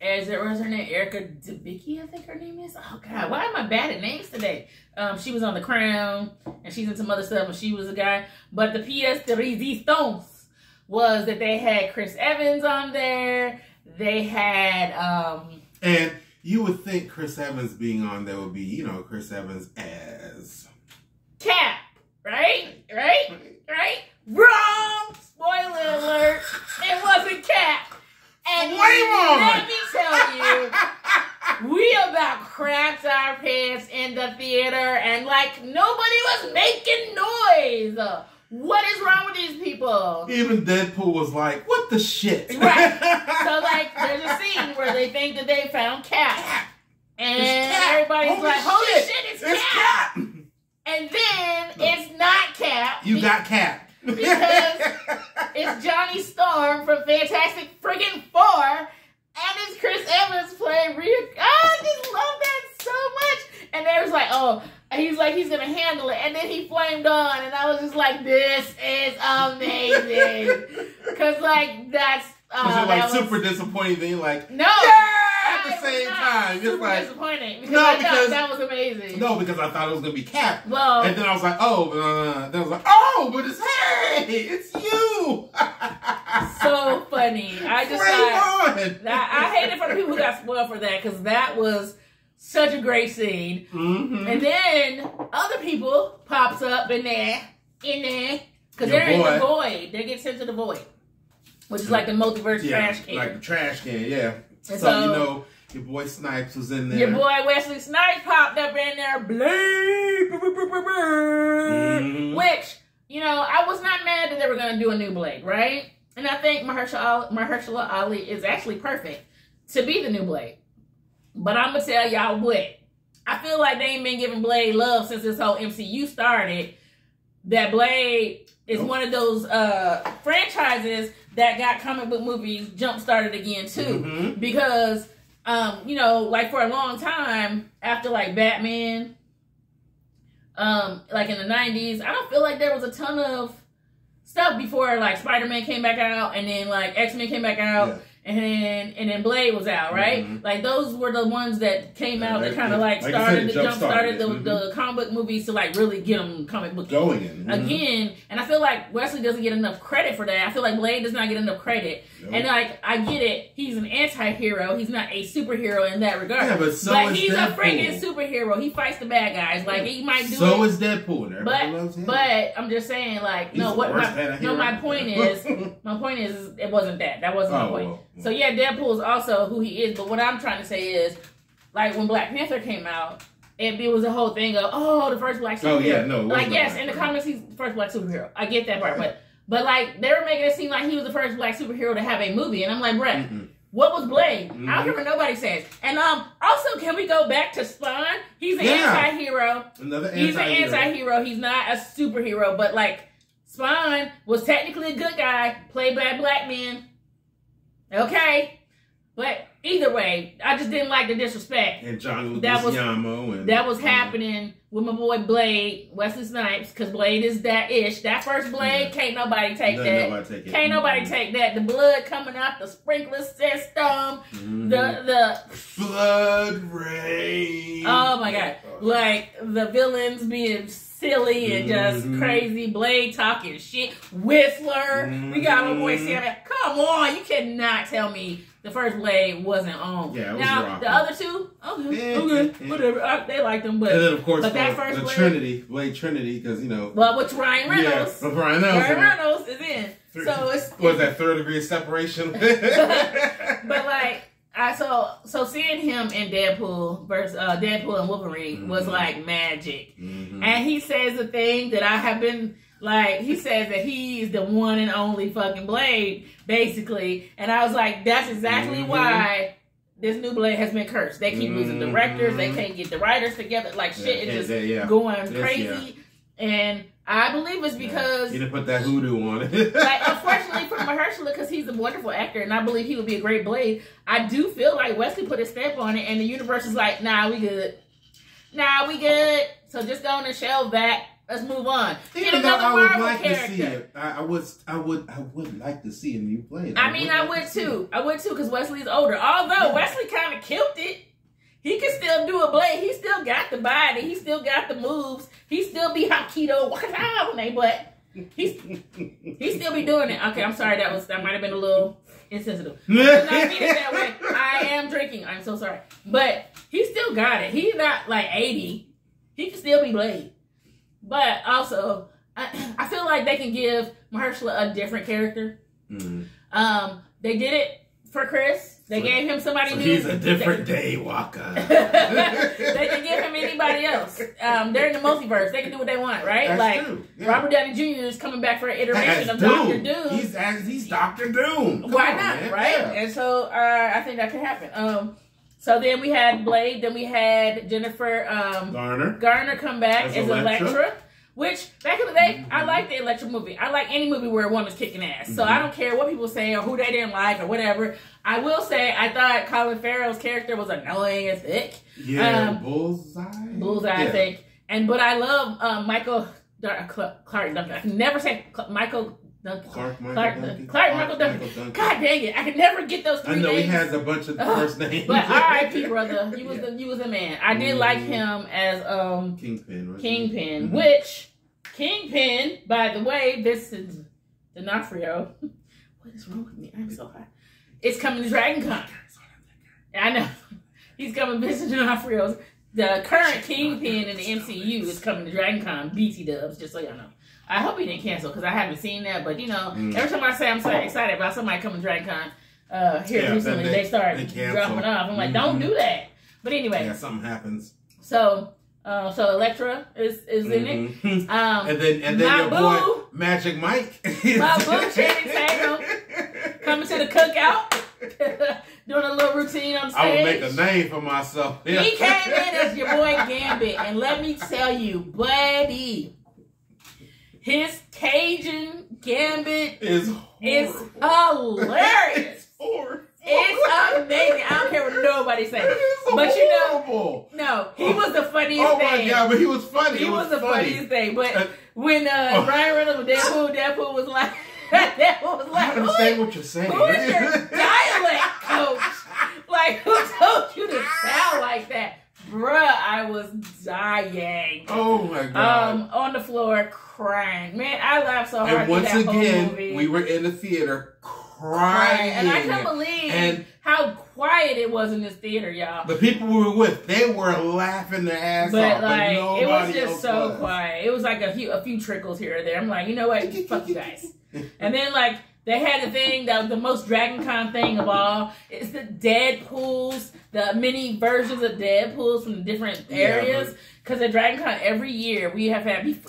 What is her name? Erica Debicki, I think her name is. Oh, God. Why am I bad at names today? She was on The Crown, and she's in some other stuff, and she was a guy. But the pièce de résistance was that they had Chris Evans on there. They had... and you would think Chris Evans being on there would be, you know, Chris Evans as... Cap. Right? Right? Wrong! Spoiler alert. It wasn't Cap. And let me tell you, we about crapped our pants in the theater and like nobody was making noise. What is wrong with these people? Even Deadpool was like, what the shit? Right. So like there's a scene where they think that they found Cap. And everybody's holy shit, it's Cap. And then it's not Cap. You got Cap. Because it's Johnny Storm from Fantastic Friggin' Four, and it's Chris Evans playing Rhea. I just love that so much. And they was like, oh, he's like, he's gonna handle it. And then he flamed on, and I was just like, this is amazing. Because, like, that's. Because you're like super disappointed, then you're like, no. Yeah! At the same time, it's like disappointing because I thought that was amazing. No, because I thought it was gonna be Cap. Well, and then I was like, but it's it's you. So funny. I just thought I hate it for the people who got spoiled for that because that was such a great scene. Mm-hmm. And then other people pops up in there Because they're in the void. They get sent to the void. Which is like the multiverse trash can. Like the trash can, yeah. So, you know, your boy Snipes was in there. Your boy Wesley Snipes popped up in there. Blade. Which, you know, I was not mad that they were going to do a new Blade, right? And I think Mahershala Ali is actually perfect to be the new Blade. But I'm going to tell y'all what. I feel like they ain't been giving Blade love since this whole MCU started. That Blade is one of those franchises that got comic book movies jump-started again, too. Mm-hmm. Because, you know, like for a long time, after like Batman, like in the 90s, I don't feel like there was a ton of stuff before like Spider-Man came back out, and then like X-Men came back out, and then Blade was out, right? Mm-hmm. Like those were the ones that came out that kind of like started the jump started the comic book movies to like really get them comic book going again. And I feel like Wesley doesn't get enough credit for that. I feel like Blade does not get enough credit. Nope. And like I get it, he's an anti-hero. He's not a superhero in that regard. Yeah, but so like, he's Deadpool. A freaking superhero. He fights the bad guys. Like he might do. So is Deadpool. But I'm just saying, like my point is it wasn't that. That wasn't my point. So yeah, Deadpool is also who he is, but what I'm trying to say is, like when Black Panther came out, it was a whole thing of the first black superhero. Oh yeah, no, like yes, in the comics he's the first black superhero. I get that part, but like they were making it seem like he was the first black superhero to have a movie, and I'm like, bruh, what was Blade? I don't care what nobody says. And also, can we go back to Spawn? He's an anti-hero. Another anti-hero. He's an anti-hero. He's not a superhero, but like Spawn was technically a good guy played by a black man. Okay, but either way, I just didn't like the disrespect. And John Leguizamo that was happening with my boy Blade, Wesley Snipes, because Blade is that ish. That first Blade, can't nobody take that. Can't nobody take that. The blood coming out the sprinkler system, the blood rain. Oh my god! Like the villains being silly and just crazy. Blade talking shit. Whistler. We got my boy Sam. Come on, you cannot tell me the first Blade wasn't on. Yeah, it was rocky. The other two, whatever. They liked them, but and then of course that first Blade, Blade Trinity, because you know, well, with Ryan Reynolds. Yeah, Ryan Reynolds is in. So it's was that third degree separation. But like so seeing him in Deadpool versus Deadpool and Wolverine was like magic, and he says a thing that I have been like. He says that he's the one and only fucking Blade, basically, and I was like, that's exactly why this new Blade has been cursed. They keep losing directors. They can't get the writers together. Like shit is just going crazy, and I believe it's because you didn't put that hoodoo on it. Like, unfortunately for Mahershala, because he's a wonderful actor, and I believe he would be a great Blade. I do feel like Wesley put his stamp on it, and the universe is like, nah, we good. Nah, we good. So just go on and shelve that. Let's move on. Even though I would like to see it, I would like to see a new Blade. I mean, I would too, because Wesley's older. Although Wesley kind of killed it. He can still do a Blade. He still got the body. He still got the moves. He still be Haikido on their butt. He still be doing it. Okay, I'm sorry. That might have been a little insensitive. I did not mean it that way. I am drinking. I'm so sorry. But he still got it. He's not like 80. He can still be Blade. But also, I feel like they can give Mahershala a different character. They did it for Chris. They gave him somebody new. He's a different day walker. They can give him anybody else. They're in the multiverse. They can do what they want, right? That's true. Yeah. Robert Downey Jr. is coming back for an iteration of Doom. Dr. Doom. He's Dr. Doom. Why not, right? Yeah. And so I think that could happen. So then we had Blade. Then we had Jennifer Garner come back as Elektra. Which, back in the day, I like the Elektra movie. I like any movie where a woman's kicking ass. So I don't care what people say or who they didn't like or whatever. I will say I thought Colin Farrell's character was annoying as heck. Yeah, Bullseye, I think. But I love Michael Clark Duncan. I can never say Michael Duncan. Clark Michael Duncan. God dang it. I can never get those three names. I know names. He has a bunch of first names. But R.I.P. brother. You was the man. I did like him as Kingpin. Which, Kingpin, by the way, this is D'Onofrio. What is wrong with me? I'm so hot. It's coming to Dragon Con. I know. He's coming to D'Onofrio's The current Kingpin in the MCU is coming to Dragon Con, BT Dubs, just so y'all know. I hope he didn't cancel because I haven't seen that, but you know, every time I say I'm so excited about somebody coming to Dragon Con here recently, they start dropping off. I'm like, don't do that. But anyway. Yeah, something happens. So so Elektra is in it. And then your boy Magic Mike. My boo Channing coming to the cookout. Doing a little routine on stage. I would make a name for myself. Yeah. He came in as your boy Gambit, and let me tell you, buddy, his Cajun Gambit is hilarious. It's amazing. I don't care what nobody says. But you know, no, he was the funniest thing. Oh my God, but he was funny. He was the funniest thing. But when Ryan Reynolds with Deadpool was like, Deadpool was like, I don't understand what you're saying. Who is your dialect coach? Like, who told you to sound like that? Bruh, I was dying. Oh my God. On the floor crying. Man, I laughed so hard. And once again, we were in the theater crying. And I can't believe how quiet it was in this theater, y'all. The people we were with, they were laughing their ass off. Like, but it was just so quiet. It was like a few trickles here or there. I'm like, you know what? Fuck you guys. And then, like, they had a thing that was the most Dragon Con thing of all. It's the Deadpools, the mini versions of Deadpools from different areas. Because at Dragon Con every year, we have had, even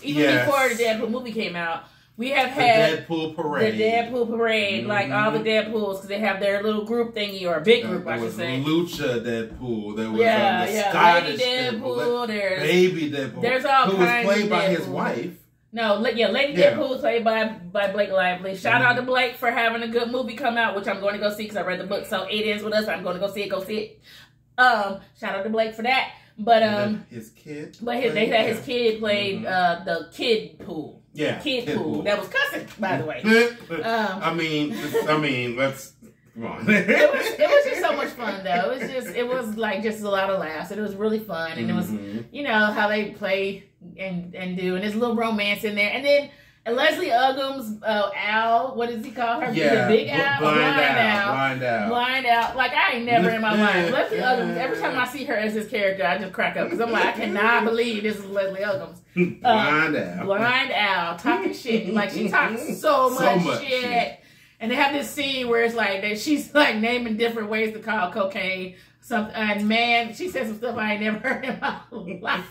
before the Deadpool movie came out, we have had the Deadpool Parade. Like all the Deadpools, because they have their little group thingy, or a big group, I should say. Lucha Deadpool. There was Scottish Deadpool. There's Baby Deadpool. There's all kinds of Deadpool. Who was played by his wife. No, yeah, Lady Deadpool played by Blake Lively. Shout out to Blake for having a good movie come out, which I'm going to go see because I read the book. So it ends with us. I'm going to go see it. Go see it. Shout out to Blake for that. But his kid. His kid played the kid pool. Yeah, kid pool. That was cussing, by the way. I mean, let's. Come on. It was just so much fun though. It was like just a lot of laughs. And it was really fun, and it was, you know, how they play and do, and there's a little romance in there. And then Leslie Uggams, Al, what does he call her? Yeah, the big Al, blind Al. Like I ain't never in my life. Leslie Uggams. Every time I see her as this character, I just crack up because I'm like, I cannot believe this is Leslie Uggams. Blind Al, talking shit. Like she talks so much shit. And they have this scene where it's like that she's like naming different ways to call cocaine something. And man, she said some stuff I ain't never heard in my life.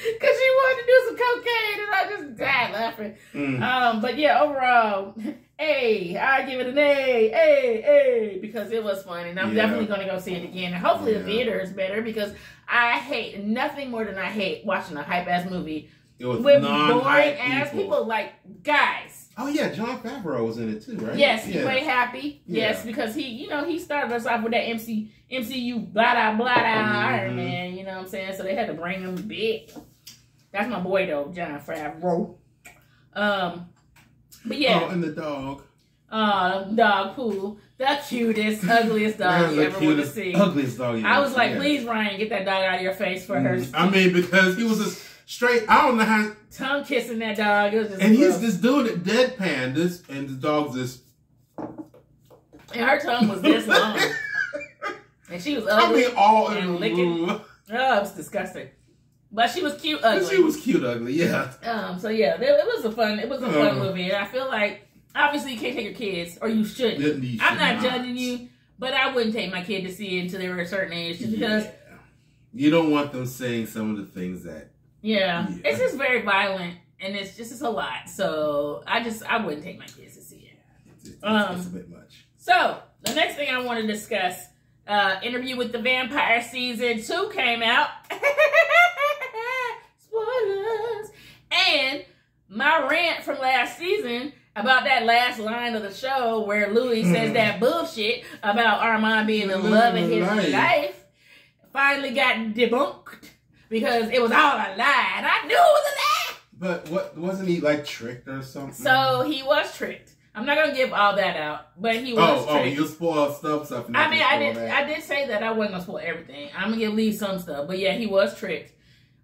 Cause she wanted to do some cocaine, and I just died laughing. But yeah, overall, I give it an A, because it was fun, and I'm definitely going to go see it again. And hopefully the theater is better, because I hate nothing more than I hate watching a hype ass movie with boring ass people. Like, guys. Oh yeah, John Favreau was in it too, right? Yes, he played Happy. Yeah. Yes, because he, you know, he started us off with that MCU Iron Man. You know what I'm saying? So they had to bring him big. That's my boy though, John Favreau. But yeah. Oh, and the dog. Dog Pooh, the cutest, ugliest dog you ever want to see. Ugliest dog. I was like, please, Ryan, get that dog out of your face for her. I mean, because he was just. Straight, I don't know how tongue kissing that dog. It was just he's this dude at deadpan. This and the dog's this, and her tongue was this long, and she was ugly. I mean, all in licking. Oh, it was disgusting. But she was cute, ugly. Yeah. So yeah, it was a fun movie, and I feel like obviously you can't take your kids, or you shouldn't. I'm not judging you, but I wouldn't take my kid to see it until they were a certain age, just because you don't want them saying some of the things that. Yeah, it's just very violent, and it's a lot. So I wouldn't take my kids to see it. It's a bit much. So the next thing I want to discuss, Interview with the Vampire season 2 came out. Spoilers. And my rant from last season about that last line of the show where Louis says that bullshit about Armand being in love in his life finally got debunked. Because it was all a lie, and I knew it was a lie. But wasn't he like tricked or something? So he was tricked. I'm not gonna give all that out, but he was tricked. Oh, you spoil stuff. I mean, I did say that I wasn't gonna spoil everything. I'm gonna leave some stuff, but yeah, he was tricked.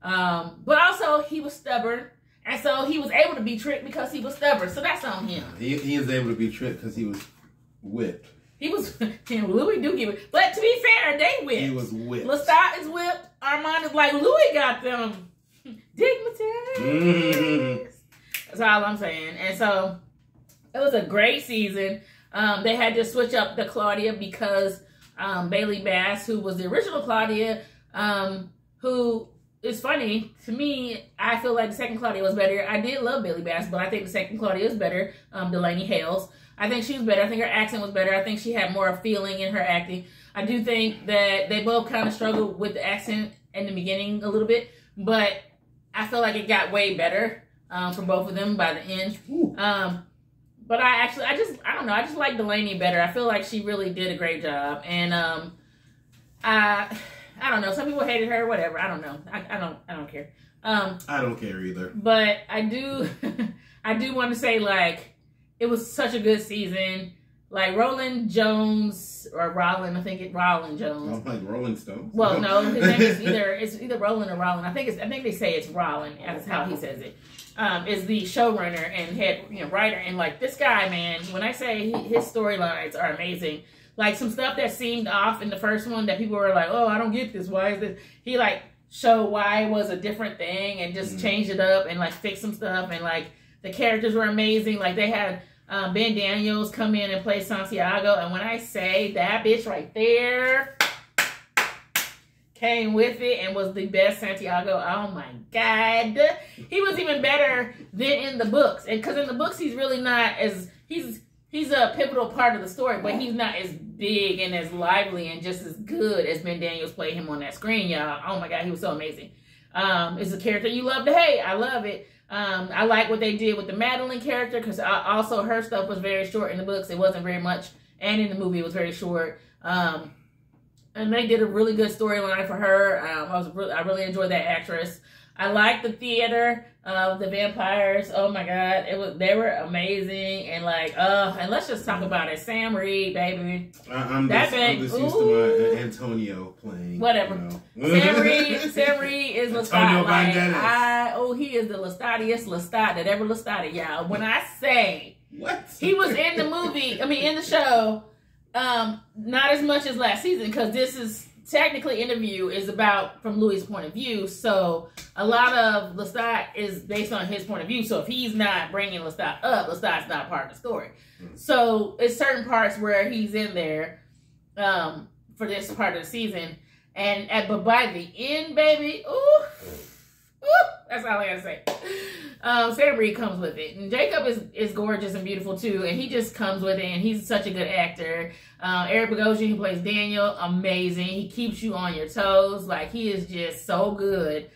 But also he was stubborn, and so he was able to be tricked because he was stubborn. So that's on him. He is able to be tricked because he was whipped. He was, and Louis do get whipped. But to be fair, they whipped. He was whipped. Lestat is whipped. Armand is like, Louis got them dignitaries. Mm-hmm. That's all I'm saying. And so it was a great season. They had to switch up the Claudia because Bailey Bass, who was the original Claudia, who is funny. To me, I feel like the second Claudia was better. I did love Bailey Bass, but I think the second Claudia is better, Delaney Hales. I think she was better. I think her accent was better. I think she had more feeling in her acting. I do think that they both kind of struggled with the accent in the beginning a little bit, but I feel like it got way better for both of them by the end. But I don't know. I just like Delaney better. I feel like she really did a great job. And I don't know. Some people hated her. Whatever. I don't know. I don't care. I don't care either. But I do. I do want to say, like, it was such a good season. Like Rolin Jones or Rolin, I think it's Rolin Jones. Oh, like Rolling Stones. Well, no, his name is either Rolin or Rolin. I think they say it's Rolin. That's how he says it. Is the showrunner and head writer, and like this guy, man. When I say his storylines are amazing, like some stuff that seemed off in the first one that people were like, "Oh, I don't get this. Why is this?" He like showed why it was a different thing and just changed it up and like fixed some stuff, and like the characters were amazing. Like they had Ben Daniels come in and play Santiago, and when I say that bitch right there came with it and was the best Santiago, oh my God. He was even better than in the books. And because in the books, he's really not as, he's a pivotal part of the story, but he's not as big and as lively and just as good as Ben Daniels played him on that screen, y'all. Oh my God, he was so amazing. It's a character you love to hate. I love it. I like what they did with the Madeline character because also her stuff was very short in the books. It wasn't very much. And in the movie, it was very short. And they did a really good storyline for her. I really enjoyed that actress. I liked the theater of the vampires. Oh my God. They were amazing. And like, and let's just talk about it. Sam Reid, baby. I'm just used to my Antonio playing. Whatever. You know. Sam Reid is Lestat. Like, he is the Lestatiest Lestat that ever Lestatted, y'all. When I say what? He was in the movie, in the show, not as much as last season, because this is technically Interview is about from Louis' point of view, so a lot of Lestat is based on his point of view. So if he's not bringing Lestat up, Lestat's not part of the story. So it's certain parts where he's in there for this part of the season, but by the end, baby, that's all I gotta say. Sam Reid comes with it, and Jacob is gorgeous and beautiful too, and he just comes with it, and he's such a good actor. Eric Bogosian, who plays Daniel, amazing. He keeps you on your toes. Like, he is just so good.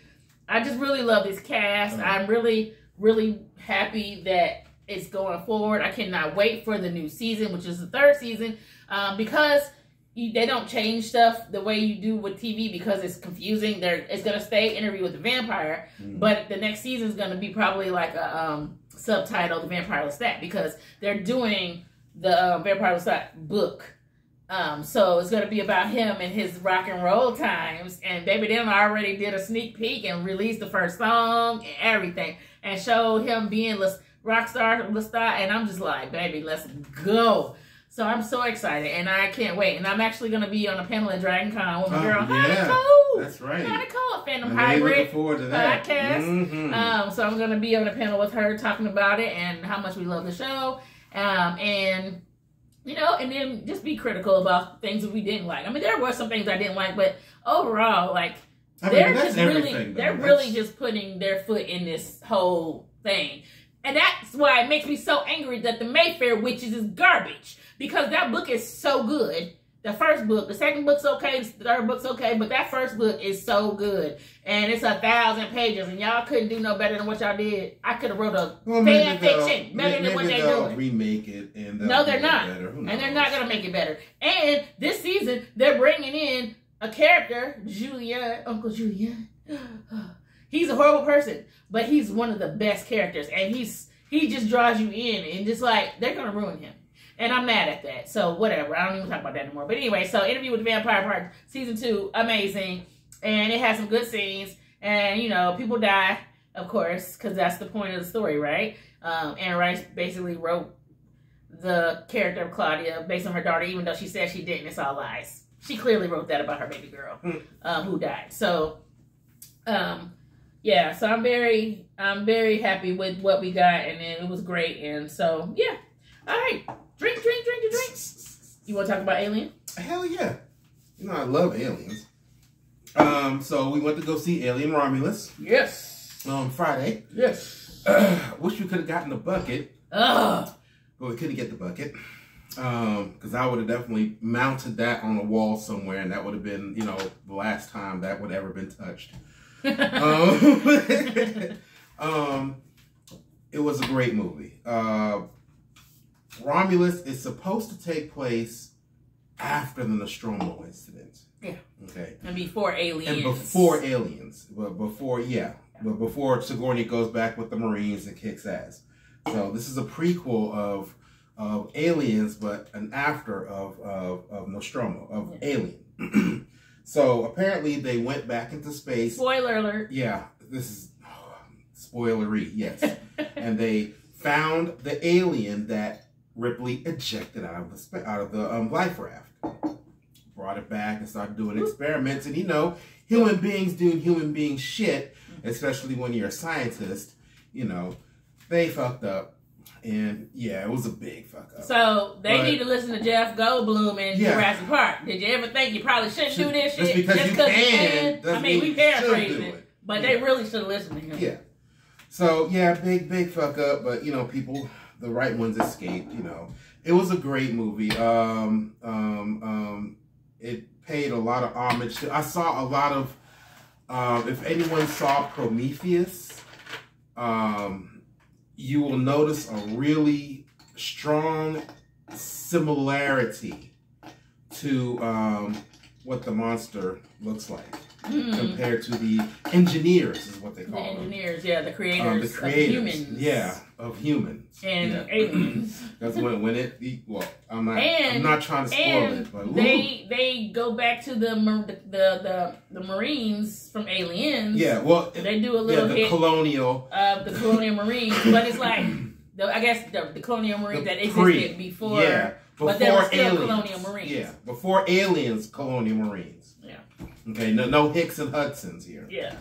I just really love this cast. I'm really, really happy that it's going forward. I cannot wait for the new season, which is the third season, because they don't change stuff the way you do with TV because it's confusing. It's going to stay Interview with the Vampire, but the next season is going to be probably like a subtitle, The Vampire Lestat, because they're doing the Vampire Lestat book. So it's going to be about him and his rock and roll times. And Baby Dem already did a sneak peek and released the first song and everything and showed him being rock star Lestat. And I'm just like, baby, let's go. So I'm so excited, and I can't wait. And I'm actually going to be on a panel at Dragon Con with my girl, Hottie Cole. That's right. Hottie Cole, Phantom Hybrid podcast. So I'm going to be on a panel with her talking about it and how much we love the show. And then just be critical about things that we didn't like. There were some things I didn't like, but overall, they're really just putting their foot in this whole thing. And that's why it makes me so angry that the Mayfair Witches is garbage. Because that book is so good. The first book. The second book's okay. The third book's okay. But that first book is so good. And it's 1,000 pages. And y'all couldn't do no better than what y'all did. I could have wrote a fan fiction better than what they're doing. Remake it and no, they're not. And they're not going to make it better. And this season, they're bringing in a character, Uncle Julian. He's a horrible person, but he's one of the best characters. And he just draws you in and just like, they're going to ruin him. And I'm mad at that. So whatever. I don't even talk about that anymore. But anyway, so Interview with the Vampire Part Season 2, amazing. And it has some good scenes. And, people die, of course, because that's the point of the story, right? Anne Rice basically wrote the character of Claudia based on her daughter, even though she said she didn't. It's all lies. She clearly wrote that about her baby girl who died. So, yeah. So I'm very happy with what we got, and then it was great. And so, yeah. All right, drink. You want to talk about Alien? Hell yeah. You know I love Aliens. So we went to go see Alien Romulus. Yes. On Friday. Yes. Wish we could have gotten the bucket. Ugh. But we couldn't get the bucket. Because I would have definitely mounted that on a wall somewhere, and that would have been, you know, the last time that would ever been touched. It was a great movie. Romulus is supposed to take place after the Nostromo incident. Yeah. Okay. And before Aliens. But before Sigourney goes back with the Marines and kicks ass. So this is a prequel of Aliens, but an after of Nostromo, of Alien. So apparently they went back into space. Spoiler alert. Yeah. This is spoilery, yes. And they found the alien that Ripley ejected out of the life raft, brought it back and started doing experiments. And you know, human beings doing human being shit, especially when you're a scientist. You know, they fucked up, and yeah, it was a big fuck up. So they need to listen to Jeff Goldblum and Jurassic Park. Did you ever think you probably shouldn't do this shit? Just because you can. I mean, we paraphrased it, but they really should have listened to him. Yeah. So yeah, big fuck up, but you know, people. The right ones escaped, you know. It was a great movie. It paid a lot of homage to. I saw a lot of. If anyone saw Prometheus, you will notice a really strong similarity to what the monster looks like. Compared to the engineers, is what they call them. The engineers, yeah, the creators of humans. Yeah, of humans. And aliens. That's when it, well, I'm not trying to spoil it. But, they go back to the Marines from Aliens. Yeah, well. They do a little hit colonial. The colonial Marines, but it's like, I guess the colonial Marines that existed before. Yeah, but they were still aliens. Colonial Marines. Yeah, before Aliens, colonial Marines. Yeah. Okay, no Hicks and Hudsons here. Yeah.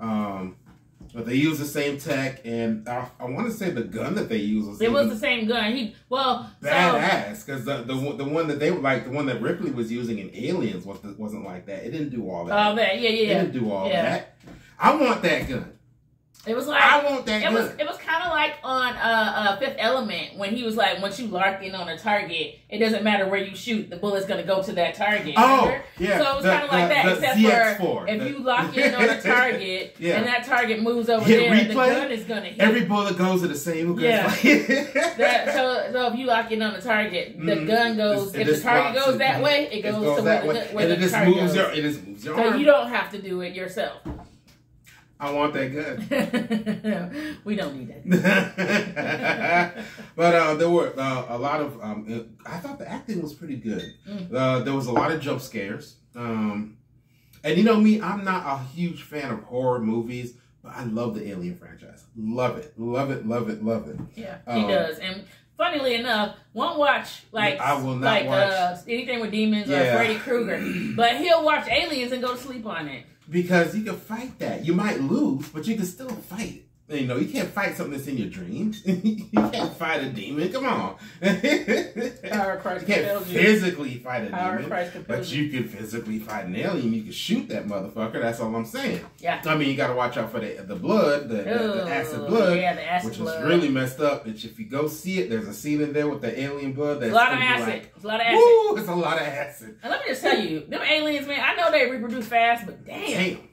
But they use the same tech, and I want to say the gun that they used was. It was the same gun. Badass, because the one that they like, the one that Ripley was using in Aliens wasn't like that. It didn't do all that. It didn't do all that. I want that gun. It was like I want that gun. It was kind of like on Fifth Element when he was like, once you lock in on a target, it doesn't matter where you shoot, the bullet's gonna go to that target. Oh, yeah. So it was kind of like that, except for if you lock in on a target and that target moves over there, the gun is gonna hit. Every bullet goes to the same gun. Yeah. So if you lock in on a target, the gun goes. If the target goes that way, it goes to where the target goes. It just moves your arm. So you don't have to do it yourself. I want that gun. We don't need that. But there were a lot of. I thought the acting was pretty good. There was a lot of jump scares. And you know me, I'm not a huge fan of horror movies, but I love the Alien franchise. Love it. Yeah, he does. And funnily enough, won't watch I will not watch anything with demons or Freddy Krueger, but he'll watch Aliens and go to sleep on it. Because you can fight that. You might lose, but you can still fight it. You know, you can't fight something that's in your dreams. You can't fight a demon. Come on. Power of Christ. You can't physically fight a demon, but you can physically fight an alien. You can shoot that motherfucker. That's all I'm saying. Yeah. I mean, you got to watch out for the blood, the acid blood, which is really messed up. It's, if you go see it, there's a scene in there with the alien blood. That's a lot of acid. It's a lot of acid. Woo, it's a lot of acid. And let me just tell you, them aliens, man, I know they reproduce fast, but damn.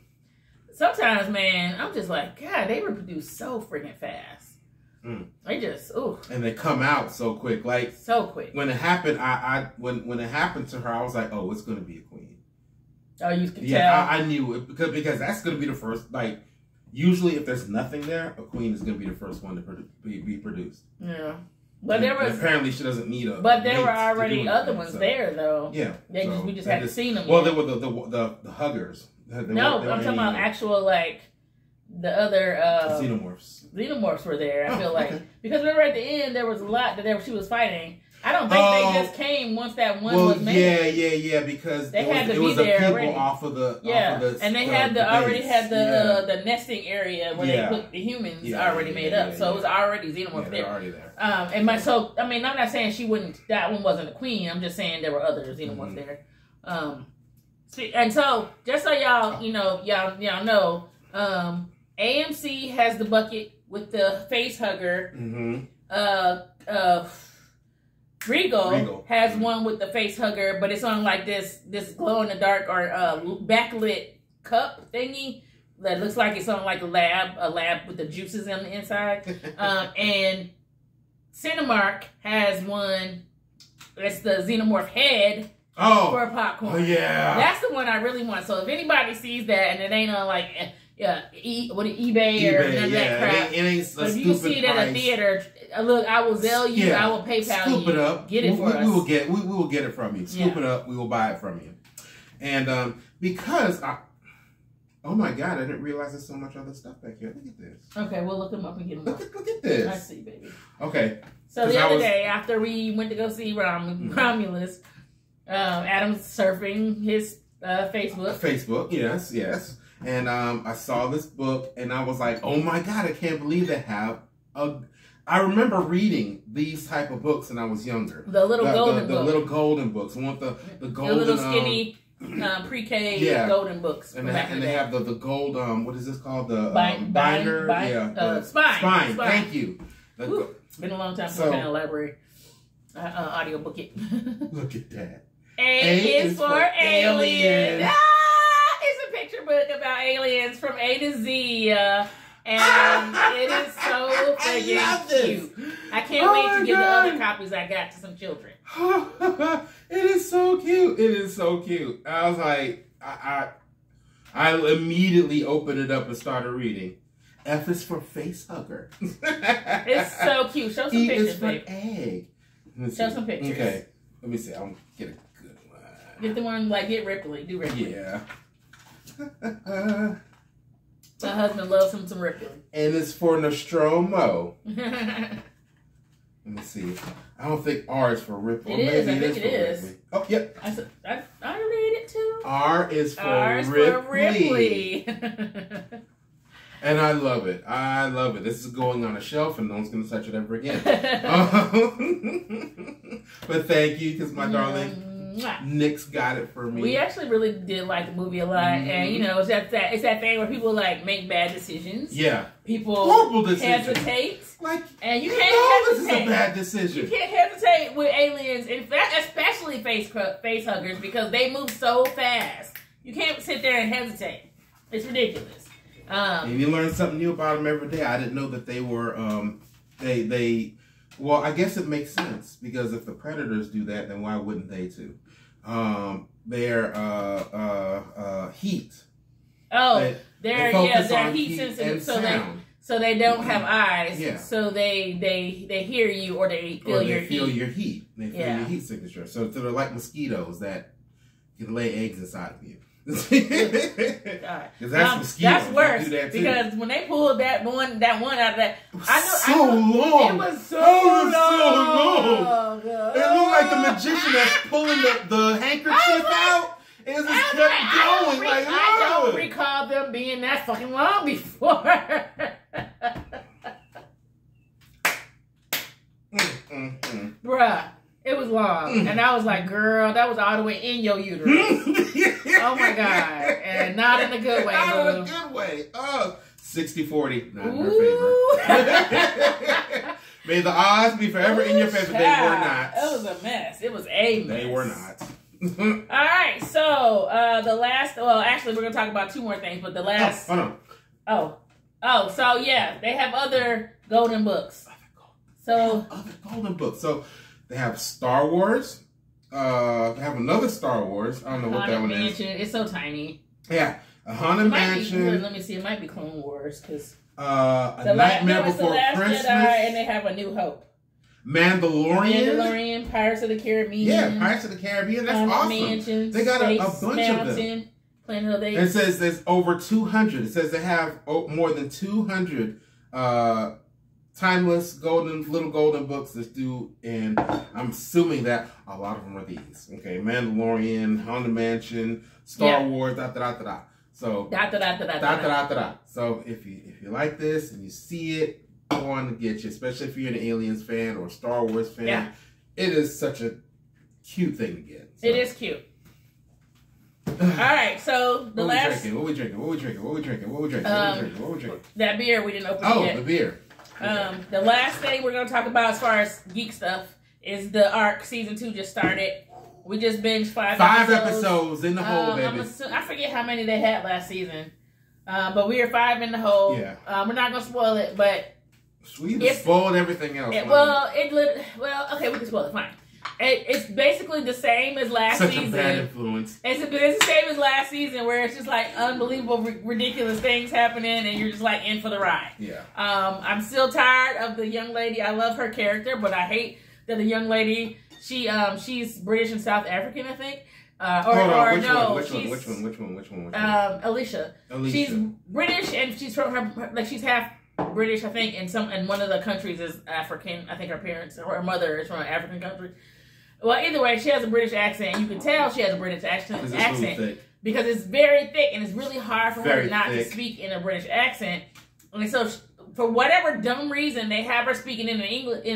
Sometimes, man, I'm just like, God, they reproduce so freaking fast. They just, ooh. And they come out so quick. Like, so quick. When it happened, when it happened to her, I was like, oh, it's going to be a queen. Oh, you can tell? Yeah, I knew it. Because that's going to be the first, like, usually if there's nothing there, a queen is going to be the first one to be produced. Yeah. But there was, apparently she doesn't need a. But there were already other ones there, though. Yeah. We just hadn't seen them. Well, there were the huggers. No, I'm talking about actual, like, the other... Xenomorphs. Xenomorphs were there, I feel like. Because remember at the end, there was a lot that she was fighting. I don't think they just came once that one was made. Yeah, because they had to be there already. It was a people off of the and they had the nesting area where they put the humans already made up. So it was already xenomorph there. Already there. And my so I mean I'm not saying she wouldn't. That one wasn't a queen. I'm just saying there were other xenomorphs there. And so just so y'all y'all know, AMC has the bucket with the face hugger. Regal has one with the face hugger, but it's on like this glow in the dark or backlit cup thingy that looks like it's on like a lab with the juices on the inside. And Cinemark has one that's the xenomorph head for popcorn. Oh yeah, that's the one I really want. So if anybody sees that and it ain't on like eBay or none of that crap, it ain't, if you see it at a theater. Look, I will sell you. Yeah. I will PayPal you. Scoop it up. Get it for us. We will get it from you. Scoop it up. We will buy it from you. And because oh my God, I didn't realize there's so much other stuff back here. Look at this. Okay, we'll look them up and get them. Look at this. I see, baby. Okay. So the other day, after we went to go see Romulus, Adam's surfing his Facebook. Facebook, yes. And I saw this book, and I was like, oh my God, I can't believe they have a. I remember reading these type of books when I was younger. The little golden books. I want the golden. The little skinny pre-K golden books. And they have the gold. What is this called? The binder. Spine. Thank you. It's been a long time since I've been in a library. Audio book it. Look at that. A is for aliens. It's a picture book about aliens from A to Z. And it is so freaking cute. I can't wait to give the other copies I got to some children. It is so cute. It is so cute. I was like, I immediately opened it up and started reading. F is for face hugger. It's so cute. Show some pictures, babe. E is for egg. Show some pictures. Okay. Let me see. I'm going to get a good one. Get the one, like, get Ripley. Do Ripley. Yeah. My husband loves him some Ripley. And it's for Nostromo. Let me see. I don't think R is for Ripley. Maybe it is. Oh, yep. I read it too. R is for Ripley. And I love it. I love it. This is going on a shelf and no one's going to touch it ever again. But thank you, because my darling... Nick's got it for me. We actually really did like the movie a lot, and you know it's that thing where people like make bad decisions. Yeah, people horrible decisions. Hesitate, like, and you can't hesitate. This is a bad decision. You can't hesitate with aliens, in fact, especially face huggers, because they move so fast. You can't sit there and hesitate. It's ridiculous. And you learn something new about them every day. I didn't know that they were they. Well, I guess it makes sense, because if the predators do that, then why wouldn't they too? Their heat. Oh, they're heat sensitive, so they don't have eyes. Yeah. So they hear you or they feel your heat. They feel your heat signature. So they're like mosquitoes that can lay eggs inside of you. That's worse, because when they pulled that one out of that, I know, so long. It was so long. It looked like the magician that's pulling the handkerchief out. It just kept going. I don't recall them being that fucking long before. Bruh. It was long, and I was like, "Girl, that was all the way in your uterus." Oh my God, and not in a good way. Not in a good way. Oh, 60-40, not in her favor. May the odds be forever in your favor. They were not. It was a mess. It was a mess. They were not. All right, so the last. Well, actually, we're gonna talk about two more things, but the last. Oh, hold on. Oh, so yeah, they have other golden books. Other golden books. So. They have Star Wars. They have another Star Wars. I don't know what that one is. It's so tiny. Yeah. A Haunted Mansion. Let me see. It might be Clone Wars. Because A Nightmare Before Christmas. And they have A New Hope. Mandalorian. Pirates of the Caribbean. Yeah, Pirates of the Caribbean. That's awesome. Mansion, they got a bunch of them. Planet of the Apes. It says there's over 200. It says they have more than 200 timeless golden, little golden books that's due, and I'm assuming that a lot of them are these. Okay, Mandalorian, Haunted Mansion, Star Wars, da-da-da-da-da. So, da-da-da-da-da-da-da. So if you like this and you see it, I want to get you, especially if you're an Aliens fan or Star Wars fan. Yeah. It is such a cute thing to get. So. It is cute. All right, so the last... What we drinking? That beer we didn't open yet. Oh, the beer. Okay. The last thing we're going to talk about as far as geek stuff is the ARC Season 2 just started. We just binged five episodes in the hole, baby. I forget how many they had last season. But we are 5 in the hole. Yeah. We're not going to spoil it, but... We spoiled everything else. Okay, we can spoil it. Fine. It's basically the same as last season. Such a bad influence. It's the same as last season, where it's just like unbelievable, ridiculous things happening, and you're just like in for the ride. Yeah. I'm still tired of the young lady. I love her character, but I hate that the young lady. She's British and South African, I think. Which one? Alicia. She's British, and she's from her, like, she's half British, I think, and one of the countries is African. I think her parents or her mother is from an African country. Well, either way, she has a British accent. You can tell she has a British accent because it's very thick, and it's really hard for her not to speak in a British accent. And so, for whatever dumb reason, they have her speaking in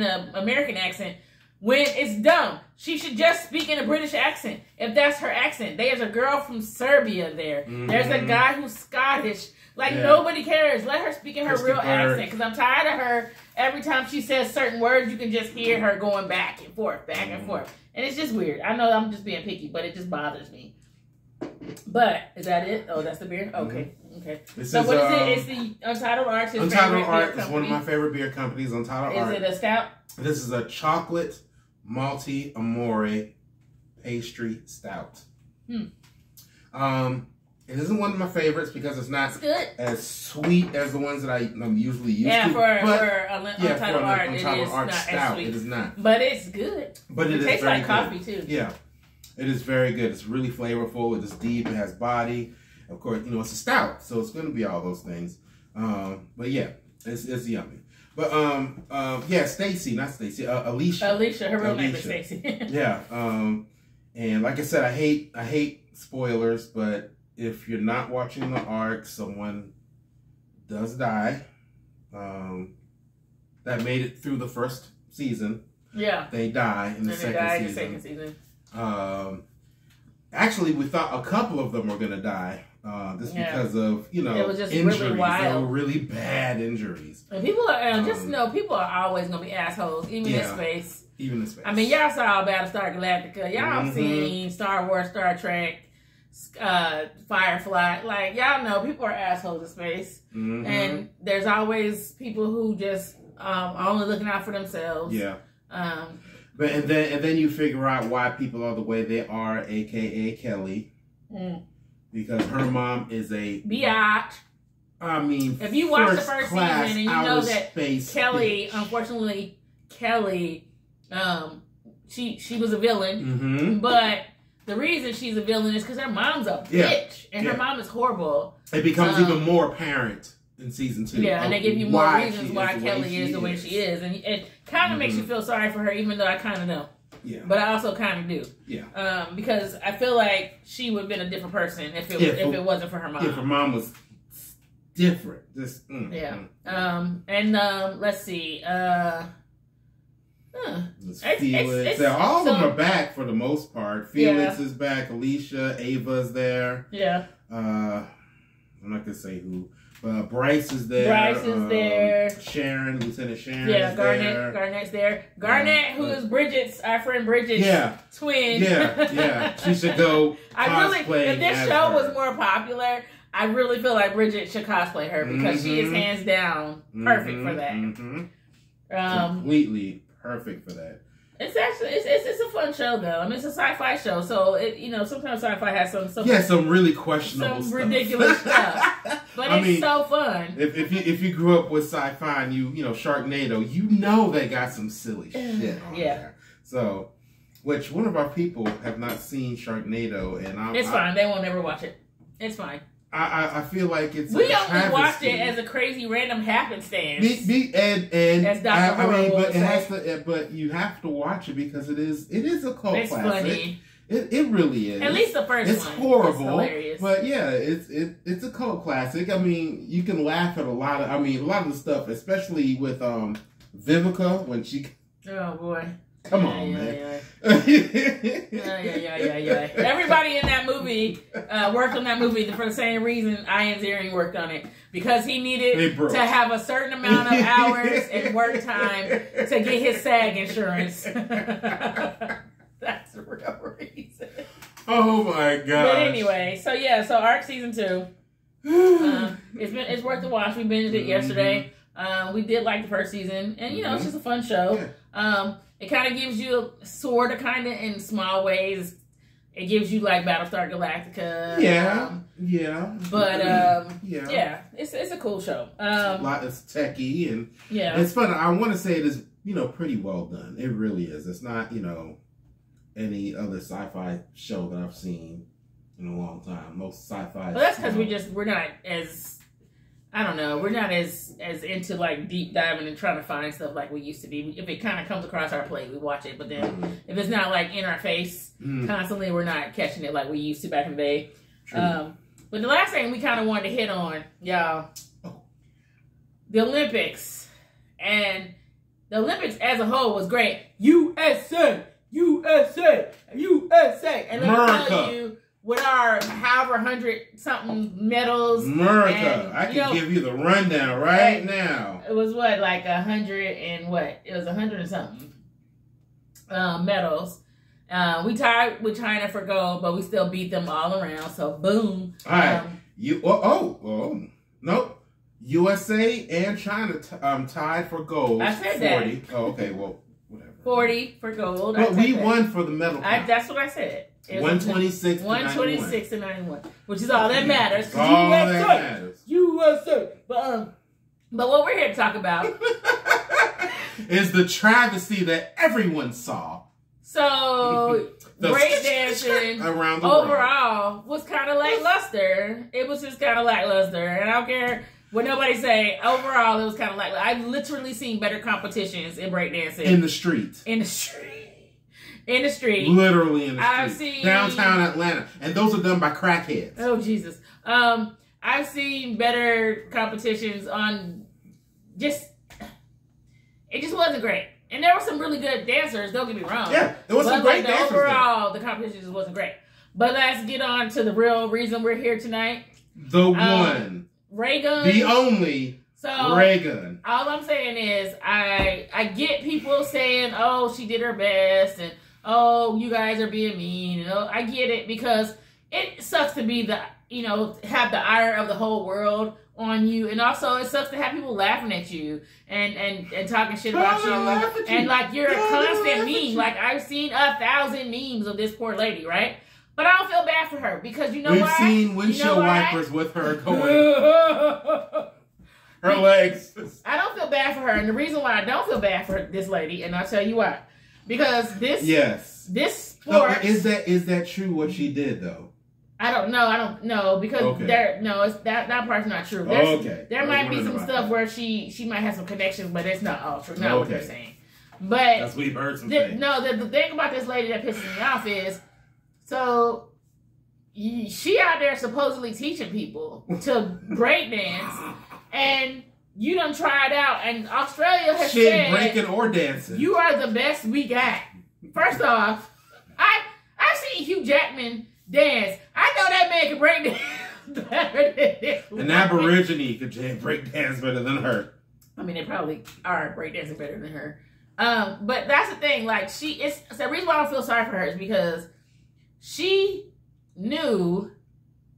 an American accent. When it's dumb, she should just speak in a British accent if that's her accent. There's a girl from Serbia there. Mm-hmm. There's a guy who's Scottish. Like, nobody cares. Let her speak in her real accent, because I'm tired of her. Every time she says certain words, you can just hear her going back and forth, back and forth. And it's just weird. I know I'm just being picky, but it just bothers me. But, is that it? Oh, that's the beer? Okay. Mm-hmm. Okay. So what is it? It's the Untitled Arts. Untitled Arts is one of my favorite beer companies. Untitled Arts. Is it a stout? This is a chocolate malty amore pastry stout. It isn't one of my favorites because it's not as sweet as the ones that I'm usually used to. For an Untitled Art stout, it is not. But it's good. But it tastes like coffee, too. Yeah. It is very good. It's really flavorful. It is deep. It has body. Of course, you know, it's a stout, so it's going to be all those things. But yeah, it's yummy. But, Alicia. Alicia, her real name is Stacy. Yeah. And like I said, I hate spoilers, but if you're not watching the ARC, someone does die. That made it through the first season. Yeah. They die in the second season. Actually, we thought a couple of them were going to die. Because of, you know, injuries. Really wild. They were really bad injuries. And people are, just know, people are always going to be assholes, even in space. I mean, y'all saw Battlestar Galactica. Y'all seen Star Wars, Star Trek. Firefly, like, y'all know people are assholes in space, and there's always people who just are only looking out for themselves. Yeah. But then you figure out why people are the way they are, aka Kelly, because her mom is a biatch. I mean, if you watch the first season and you know that Kelly, unfortunately, Kelly, she was a villain, but the reason she's a villain is because her mom's a bitch, and her mom is horrible. It becomes even more apparent in season 2. Yeah, and they give you more reasons why Kelly is the way she is, and it kind of makes you feel sorry for her, even though I kind of know. Yeah, but I also kind of do. Yeah, because I feel like she would have been a different person if it wasn't for her mom. If her mom was different, just let's see. Felix. All of them are back for the most part. Felix is back. Alicia, Ava's there. Yeah. I'm not going to say who. But Bryce is there. Sharon, Lieutenant Sharon is there. Garnett's there. Garnett, who is our friend Bridget's twin. Yeah, yeah. She should go if this show was more popular, I really feel like Bridget should cosplay her because she is hands down perfect for that. Completely perfect for that. It's actually it's a fun show though. I mean, it's a sci-fi show, so it, you know, sometimes sci-fi has some really questionable, ridiculous stuff. But I mean, so fun. If you grew up with sci-fi and you know Sharknado, you know they got some silly shit on there. So, which one of our people have not seen Sharknado, and it's fine. They won't ever watch it. It's fine. I feel like it's. We only watched it as a crazy random happenstance. And I mean, but it has to. But you have to watch it because it is a cult classic. Funny. It really is. At least the first one. It's horrible. It's but yeah, it's a cult classic. I mean, you can laugh at a lot of the stuff, especially with Vivica when she. Oh boy. Come on, man. Everybody in that movie worked on that movie for the same reason Ian Ziering worked on it. Because he needed to have a certain amount of hours and work time to get his SAG insurance. That's the real reason. Oh, my God. But anyway, so yeah, so ARC Season 2. It's worth the watch. We binged it yesterday. We did like the first season. And, you know, it's just a fun show. Yeah. It kind of gives you in small ways. It gives you like Battlestar Galactica. Yeah, But it's a cool show. It's techie and it's fun. I want to say it is pretty well done. It really is. It's not any other sci-fi show that I've seen in a long time. Most sci-fi. Well, that's because we're not as. I don't know. We're not as into like deep diving and trying to find stuff like we used to be. If it kind of comes across our plate, we watch it. But then if it's not like in our face constantly, we're not catching it like we used to back in the day. True. But the last thing we kind of wanted to hit on, y'all, the Olympics. And the Olympics as a whole was great. USA, USA, USA. And let me tell you. With our however 100-something medals. America. And, I can give you the rundown right now. It was what? Like 100 and what? It was 100 and something medals. We tied with China for gold, but we still beat them all around. So, boom. All right. Nope. USA and China tied for gold. I said 40. That. Oh, okay. Well, whatever. 40 for gold. But we won for the medal. That's what I said. 126 to 91, which is all that matters. All USA, that matters. USA. But what we're here to talk about is the travesty that everyone saw. So break dancing around the overall world was kind of lackluster. It was just kind of lackluster, and I don't care what nobody say. Overall, it was kind of lackluster. I've literally seen better competitions in breakdancing in the street. In the street. Literally in the street. I've seen... Downtown Atlanta. And those are done by crackheads. Oh, Jesus. I've seen better competitions on just... It just wasn't great. And there were some really good dancers, don't get me wrong. Yeah, there was some great dancers. But overall, the competition just wasn't great. But let's get on to the real reason we're here tonight. The one. Reagan. The only... So Reagan. All I'm saying is I get people saying, oh, she did her best, and oh, you guys are being mean. I get it because it sucks to be have the ire of the whole world on you, and also it sucks to have people laughing at you and talking shit about you, and like you're a constant meme. Like I've seen 1,000 memes of this poor lady, right? But I don't feel bad for her because we've seen windshield wipers with her going. Her legs. I don't feel bad for her, and the reason why I don't feel bad for this lady, and I'll tell you why, because this sport is that true what she did though? I don't know because that part's not true. There might be some stuff where she might have some connections, but it's not all true. Not what you're saying. But that's what we've heard some things. No, the thing about this lady that pisses me off is she out there supposedly teaching people to breakdance. And you done tried out, and Australia has said breaking or dancing. You are the best we got. First off, I've seen Hugh Jackman dance. I know that man can break dance better than this. An Aborigine could break dance better than her. I mean, they probably are break dancing better than her. But that's the thing. Like it's the reason why I don't feel sorry for her is because she knew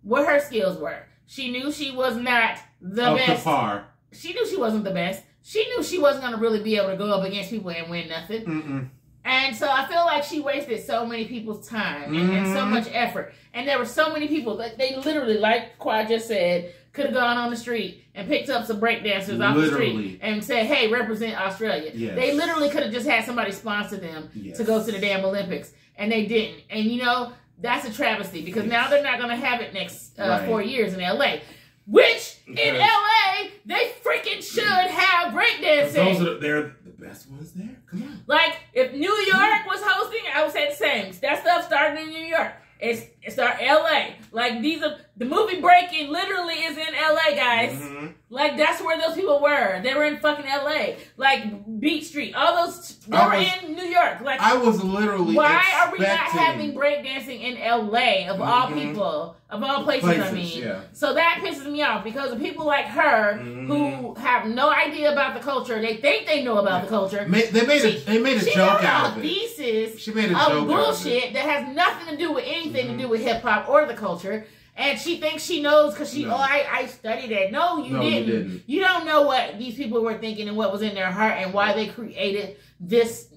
what her skills were. She knew she was not the best. Par. She knew she wasn't the best. She knew she wasn't going to really be able to go up against people and win nothing. Mm-mm. And so I feel like she wasted so many people's time and so much effort. And there were so many people that they literally, like Quad just said, could have gone on the street and picked up some breakdancers off the street and said, hey, represent Australia. Yes. They literally could have just had somebody sponsor them to go to the damn Olympics. And they didn't. And That's a travesty because now they're not going to have it next 4 years in L.A. Which, in L.A., they freaking should have breakdancing. They're the best ones there. Come on. Like, if New York was hosting, I would say the same. That stuff started in New York. It's our L.A. Like, these are... The movie Breaking literally is in L.A., guys. Mm-hmm. Like, that's where those people were. They were in fucking L.A. Like, Beach Street. All those... They were in New York. Like, I was literally Why are we not having breakdancing in L.A. of all people? Of all places, I mean. Yeah. So that pisses me off because of people like her who have no idea about the culture. They think they know about the culture. They made a joke out of it. She made a thesis of bullshit that has nothing to do with anything to do with hip-hop or the culture. And she thinks she knows because she, I studied that. No, you didn't. You don't know what these people were thinking and what was in their heart and why they created this.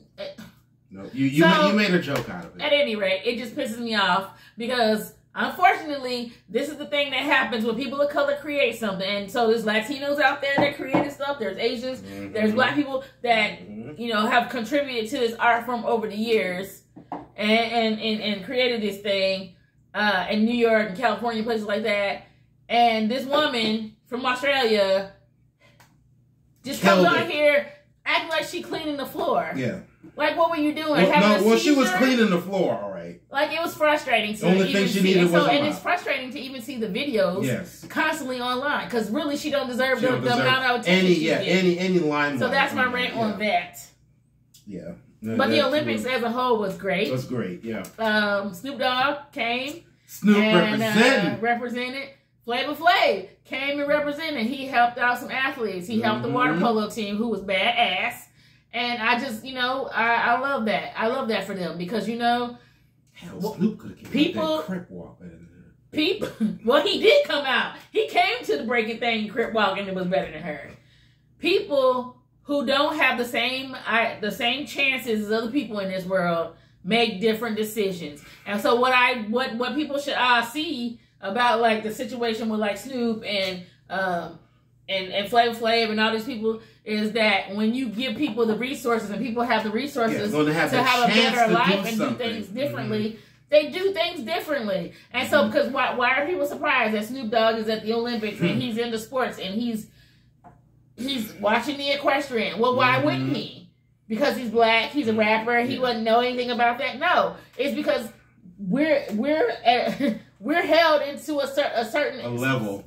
No, you made a joke out of it. At any rate, it just pisses me off because, unfortunately, this is the thing that happens when people of color create something. And so there's Latinos out there that created stuff. There's Asians. There's black people that, you know, have contributed to this art form over the years and created this thing. In New York and California, places like that. And this woman from Australia just comes on here acting like she cleaning the floor. Yeah. Like, what were you doing? She was cleaning the floor, all right. Like, it was frustrating to even see. And it's frustrating to even see the videos constantly online. Because really, she don't deserve the amount of attention any limelight. So that's my rant on that. Yeah. No, but the Olympics as a whole was great. It was great, yeah. Snoop Dogg came. Snoop represented. Flavor Flav came and represented. He helped out some athletes. He helped the water polo team, who was badass. And I just, you know, I love that. I love that for them because, you know, Snoop could have came out that crip walk better than her. Well, he did come out. He came to the breaking thing, crip walk, and it was better than her. People who don't have the same chances as other people in this world make different decisions. And so what people should see about like the situation with like Snoop and Flavor Flav and all these people is that when you give people the resources and people have the resources to have a better life and do things differently, they do things differently. And so because why are people surprised that Snoop Dogg is at the Olympics and he's into sports and he's watching the equestrian. Well, why wouldn't he? Because he's black, he's a rapper, he wouldn't know anything about that. No, it's because we're held into a certain level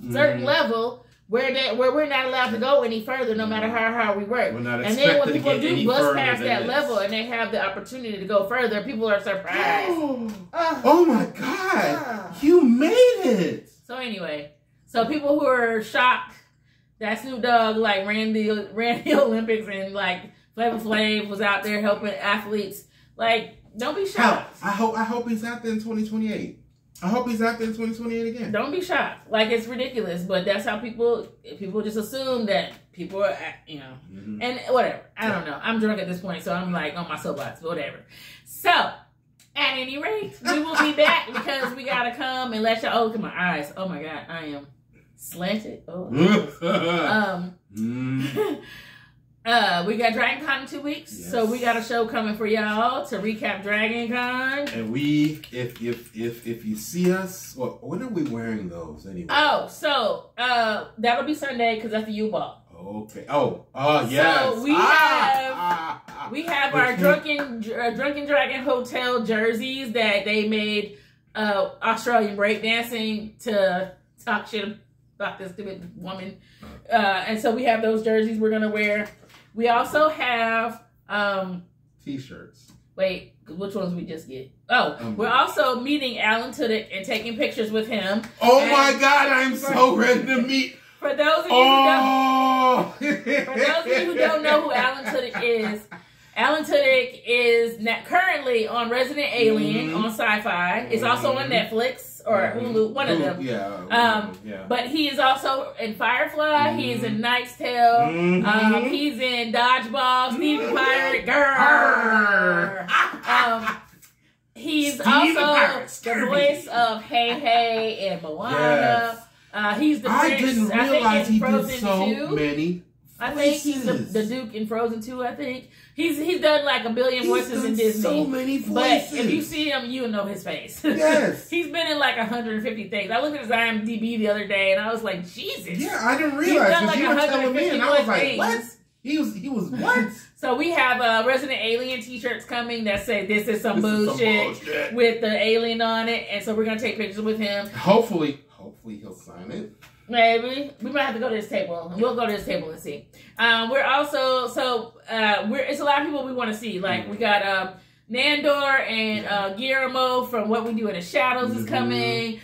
where we're not allowed to go any further, no matter how hard we work. And then when people do bust past that level and they have the opportunity to go further, people are surprised. Oh my God, you made it! So anyway, so people who are shocked that Snoop Dogg like ran the Olympics and like Flavor Flav was out there helping athletes. Like, don't be shocked. I hope he's out there in 2028. I hope he's out there in 2028 again. Don't be shocked. Like, it's ridiculous, but that's how people just assume that people are, you know, and whatever. I don't know. I'm drunk at this point, so I'm like on my soapbox, whatever. So at any rate, we will be back because we gotta come and let y'all open my eyes. Oh my God, I am slanted. Oh, we got Dragon Con in 2 weeks, so we got a show coming for y'all to recap Dragon Con. And we, if you see us, well, when are we wearing those anyway? Oh, so that'll be Sunday because that's the U-Ball. Okay. Oh, yes. So we have our Drunken Dragon Hotel jerseys that they made Australian breakdancing to talk shit about this stupid woman, and so we have those jerseys we're gonna wear. We also have t-shirts. Wait, which ones we just get? Oh, we're also meeting Alan Tudyk and taking pictures with him. Oh my God, I'm so ready to meet. For those of you who don't know who Alan Tudyk is, Alan Tudyk is currently on Resident Alien on Sci-Fi. It's also on Netflix. Or Hulu, one of them. But he is also in Firefly. He is in Knight's Tale. He's in Dodgeball. Steven Pirate Girl. He's also the voice of Hey Hey and Moana. He's the prince, I didn't realize he did so many I think he's the Duke in Frozen 2. I think he's done like a billion voices in Disney. So many voices. But if you see him, you'll know his face. Yes. He's been in like 150 things. I looked at his IMDb the other day and I was like, Jesus. Yeah, I didn't realize. He's done like 150 and I was like, things. What? He was what? So we have Resident Alien T-shirts coming that say this is some bullshit with the alien on it, and so we're gonna take pictures with him. Hopefully he'll sign it. Maybe we might have to go to his table, and we'll go to his table and see. We're also it's a lot of people we want to see. Like we got Nandor and Guillermo from What We Do in the Shadows is coming.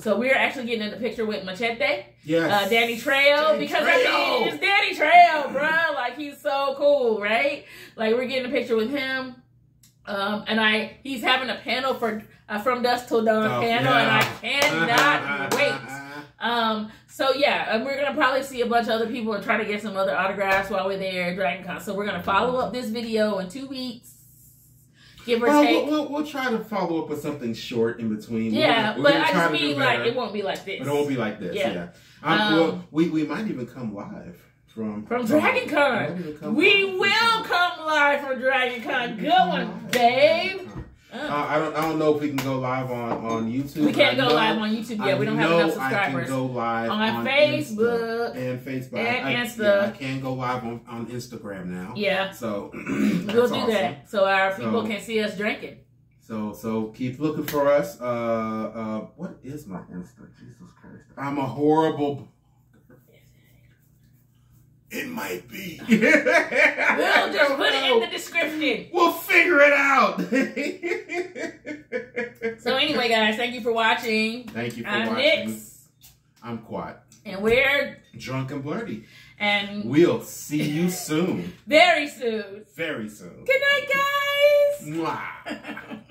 So we're actually getting in the picture with Machete. Yes. Danny Trejo. Because I mean, it's Danny Trejo, bro. Like, he's so cool, right? Like, we're getting a picture with him. He's having a panel for From Dusk Till Dawn panel, and I cannot wait. So yeah, and we're going to probably see a bunch of other people and try to get some other autographs while we're there at Dragon Con. So we're going to follow up this video in 2 weeks. Give or take. We'll try to follow up with something short in between. Yeah, we're gonna I just mean like it won't be like this. But it won't be like this. Yeah. We might even come live from Dragon Con. We will come live from Dragon Con. Good one, babe. I don't know if we can go live on YouTube. We can't go live on YouTube yet. We don't have enough subscribers. I can go live on Facebook and Insta. I can go live on Instagram now. Yeah. So we'll do that so our people can see us drinking. So keep looking for us. What is my Insta? Jesus Christ! I'm a horrible. It might be. We'll just put it in the description. We'll figure it out. So anyway, guys, thank you for watching. Thank you for watching. I'm Nix. I'm Quat. And we're Drunk and Blurty. And we'll see you soon. Very soon. Very soon. Good night, guys. Mwah.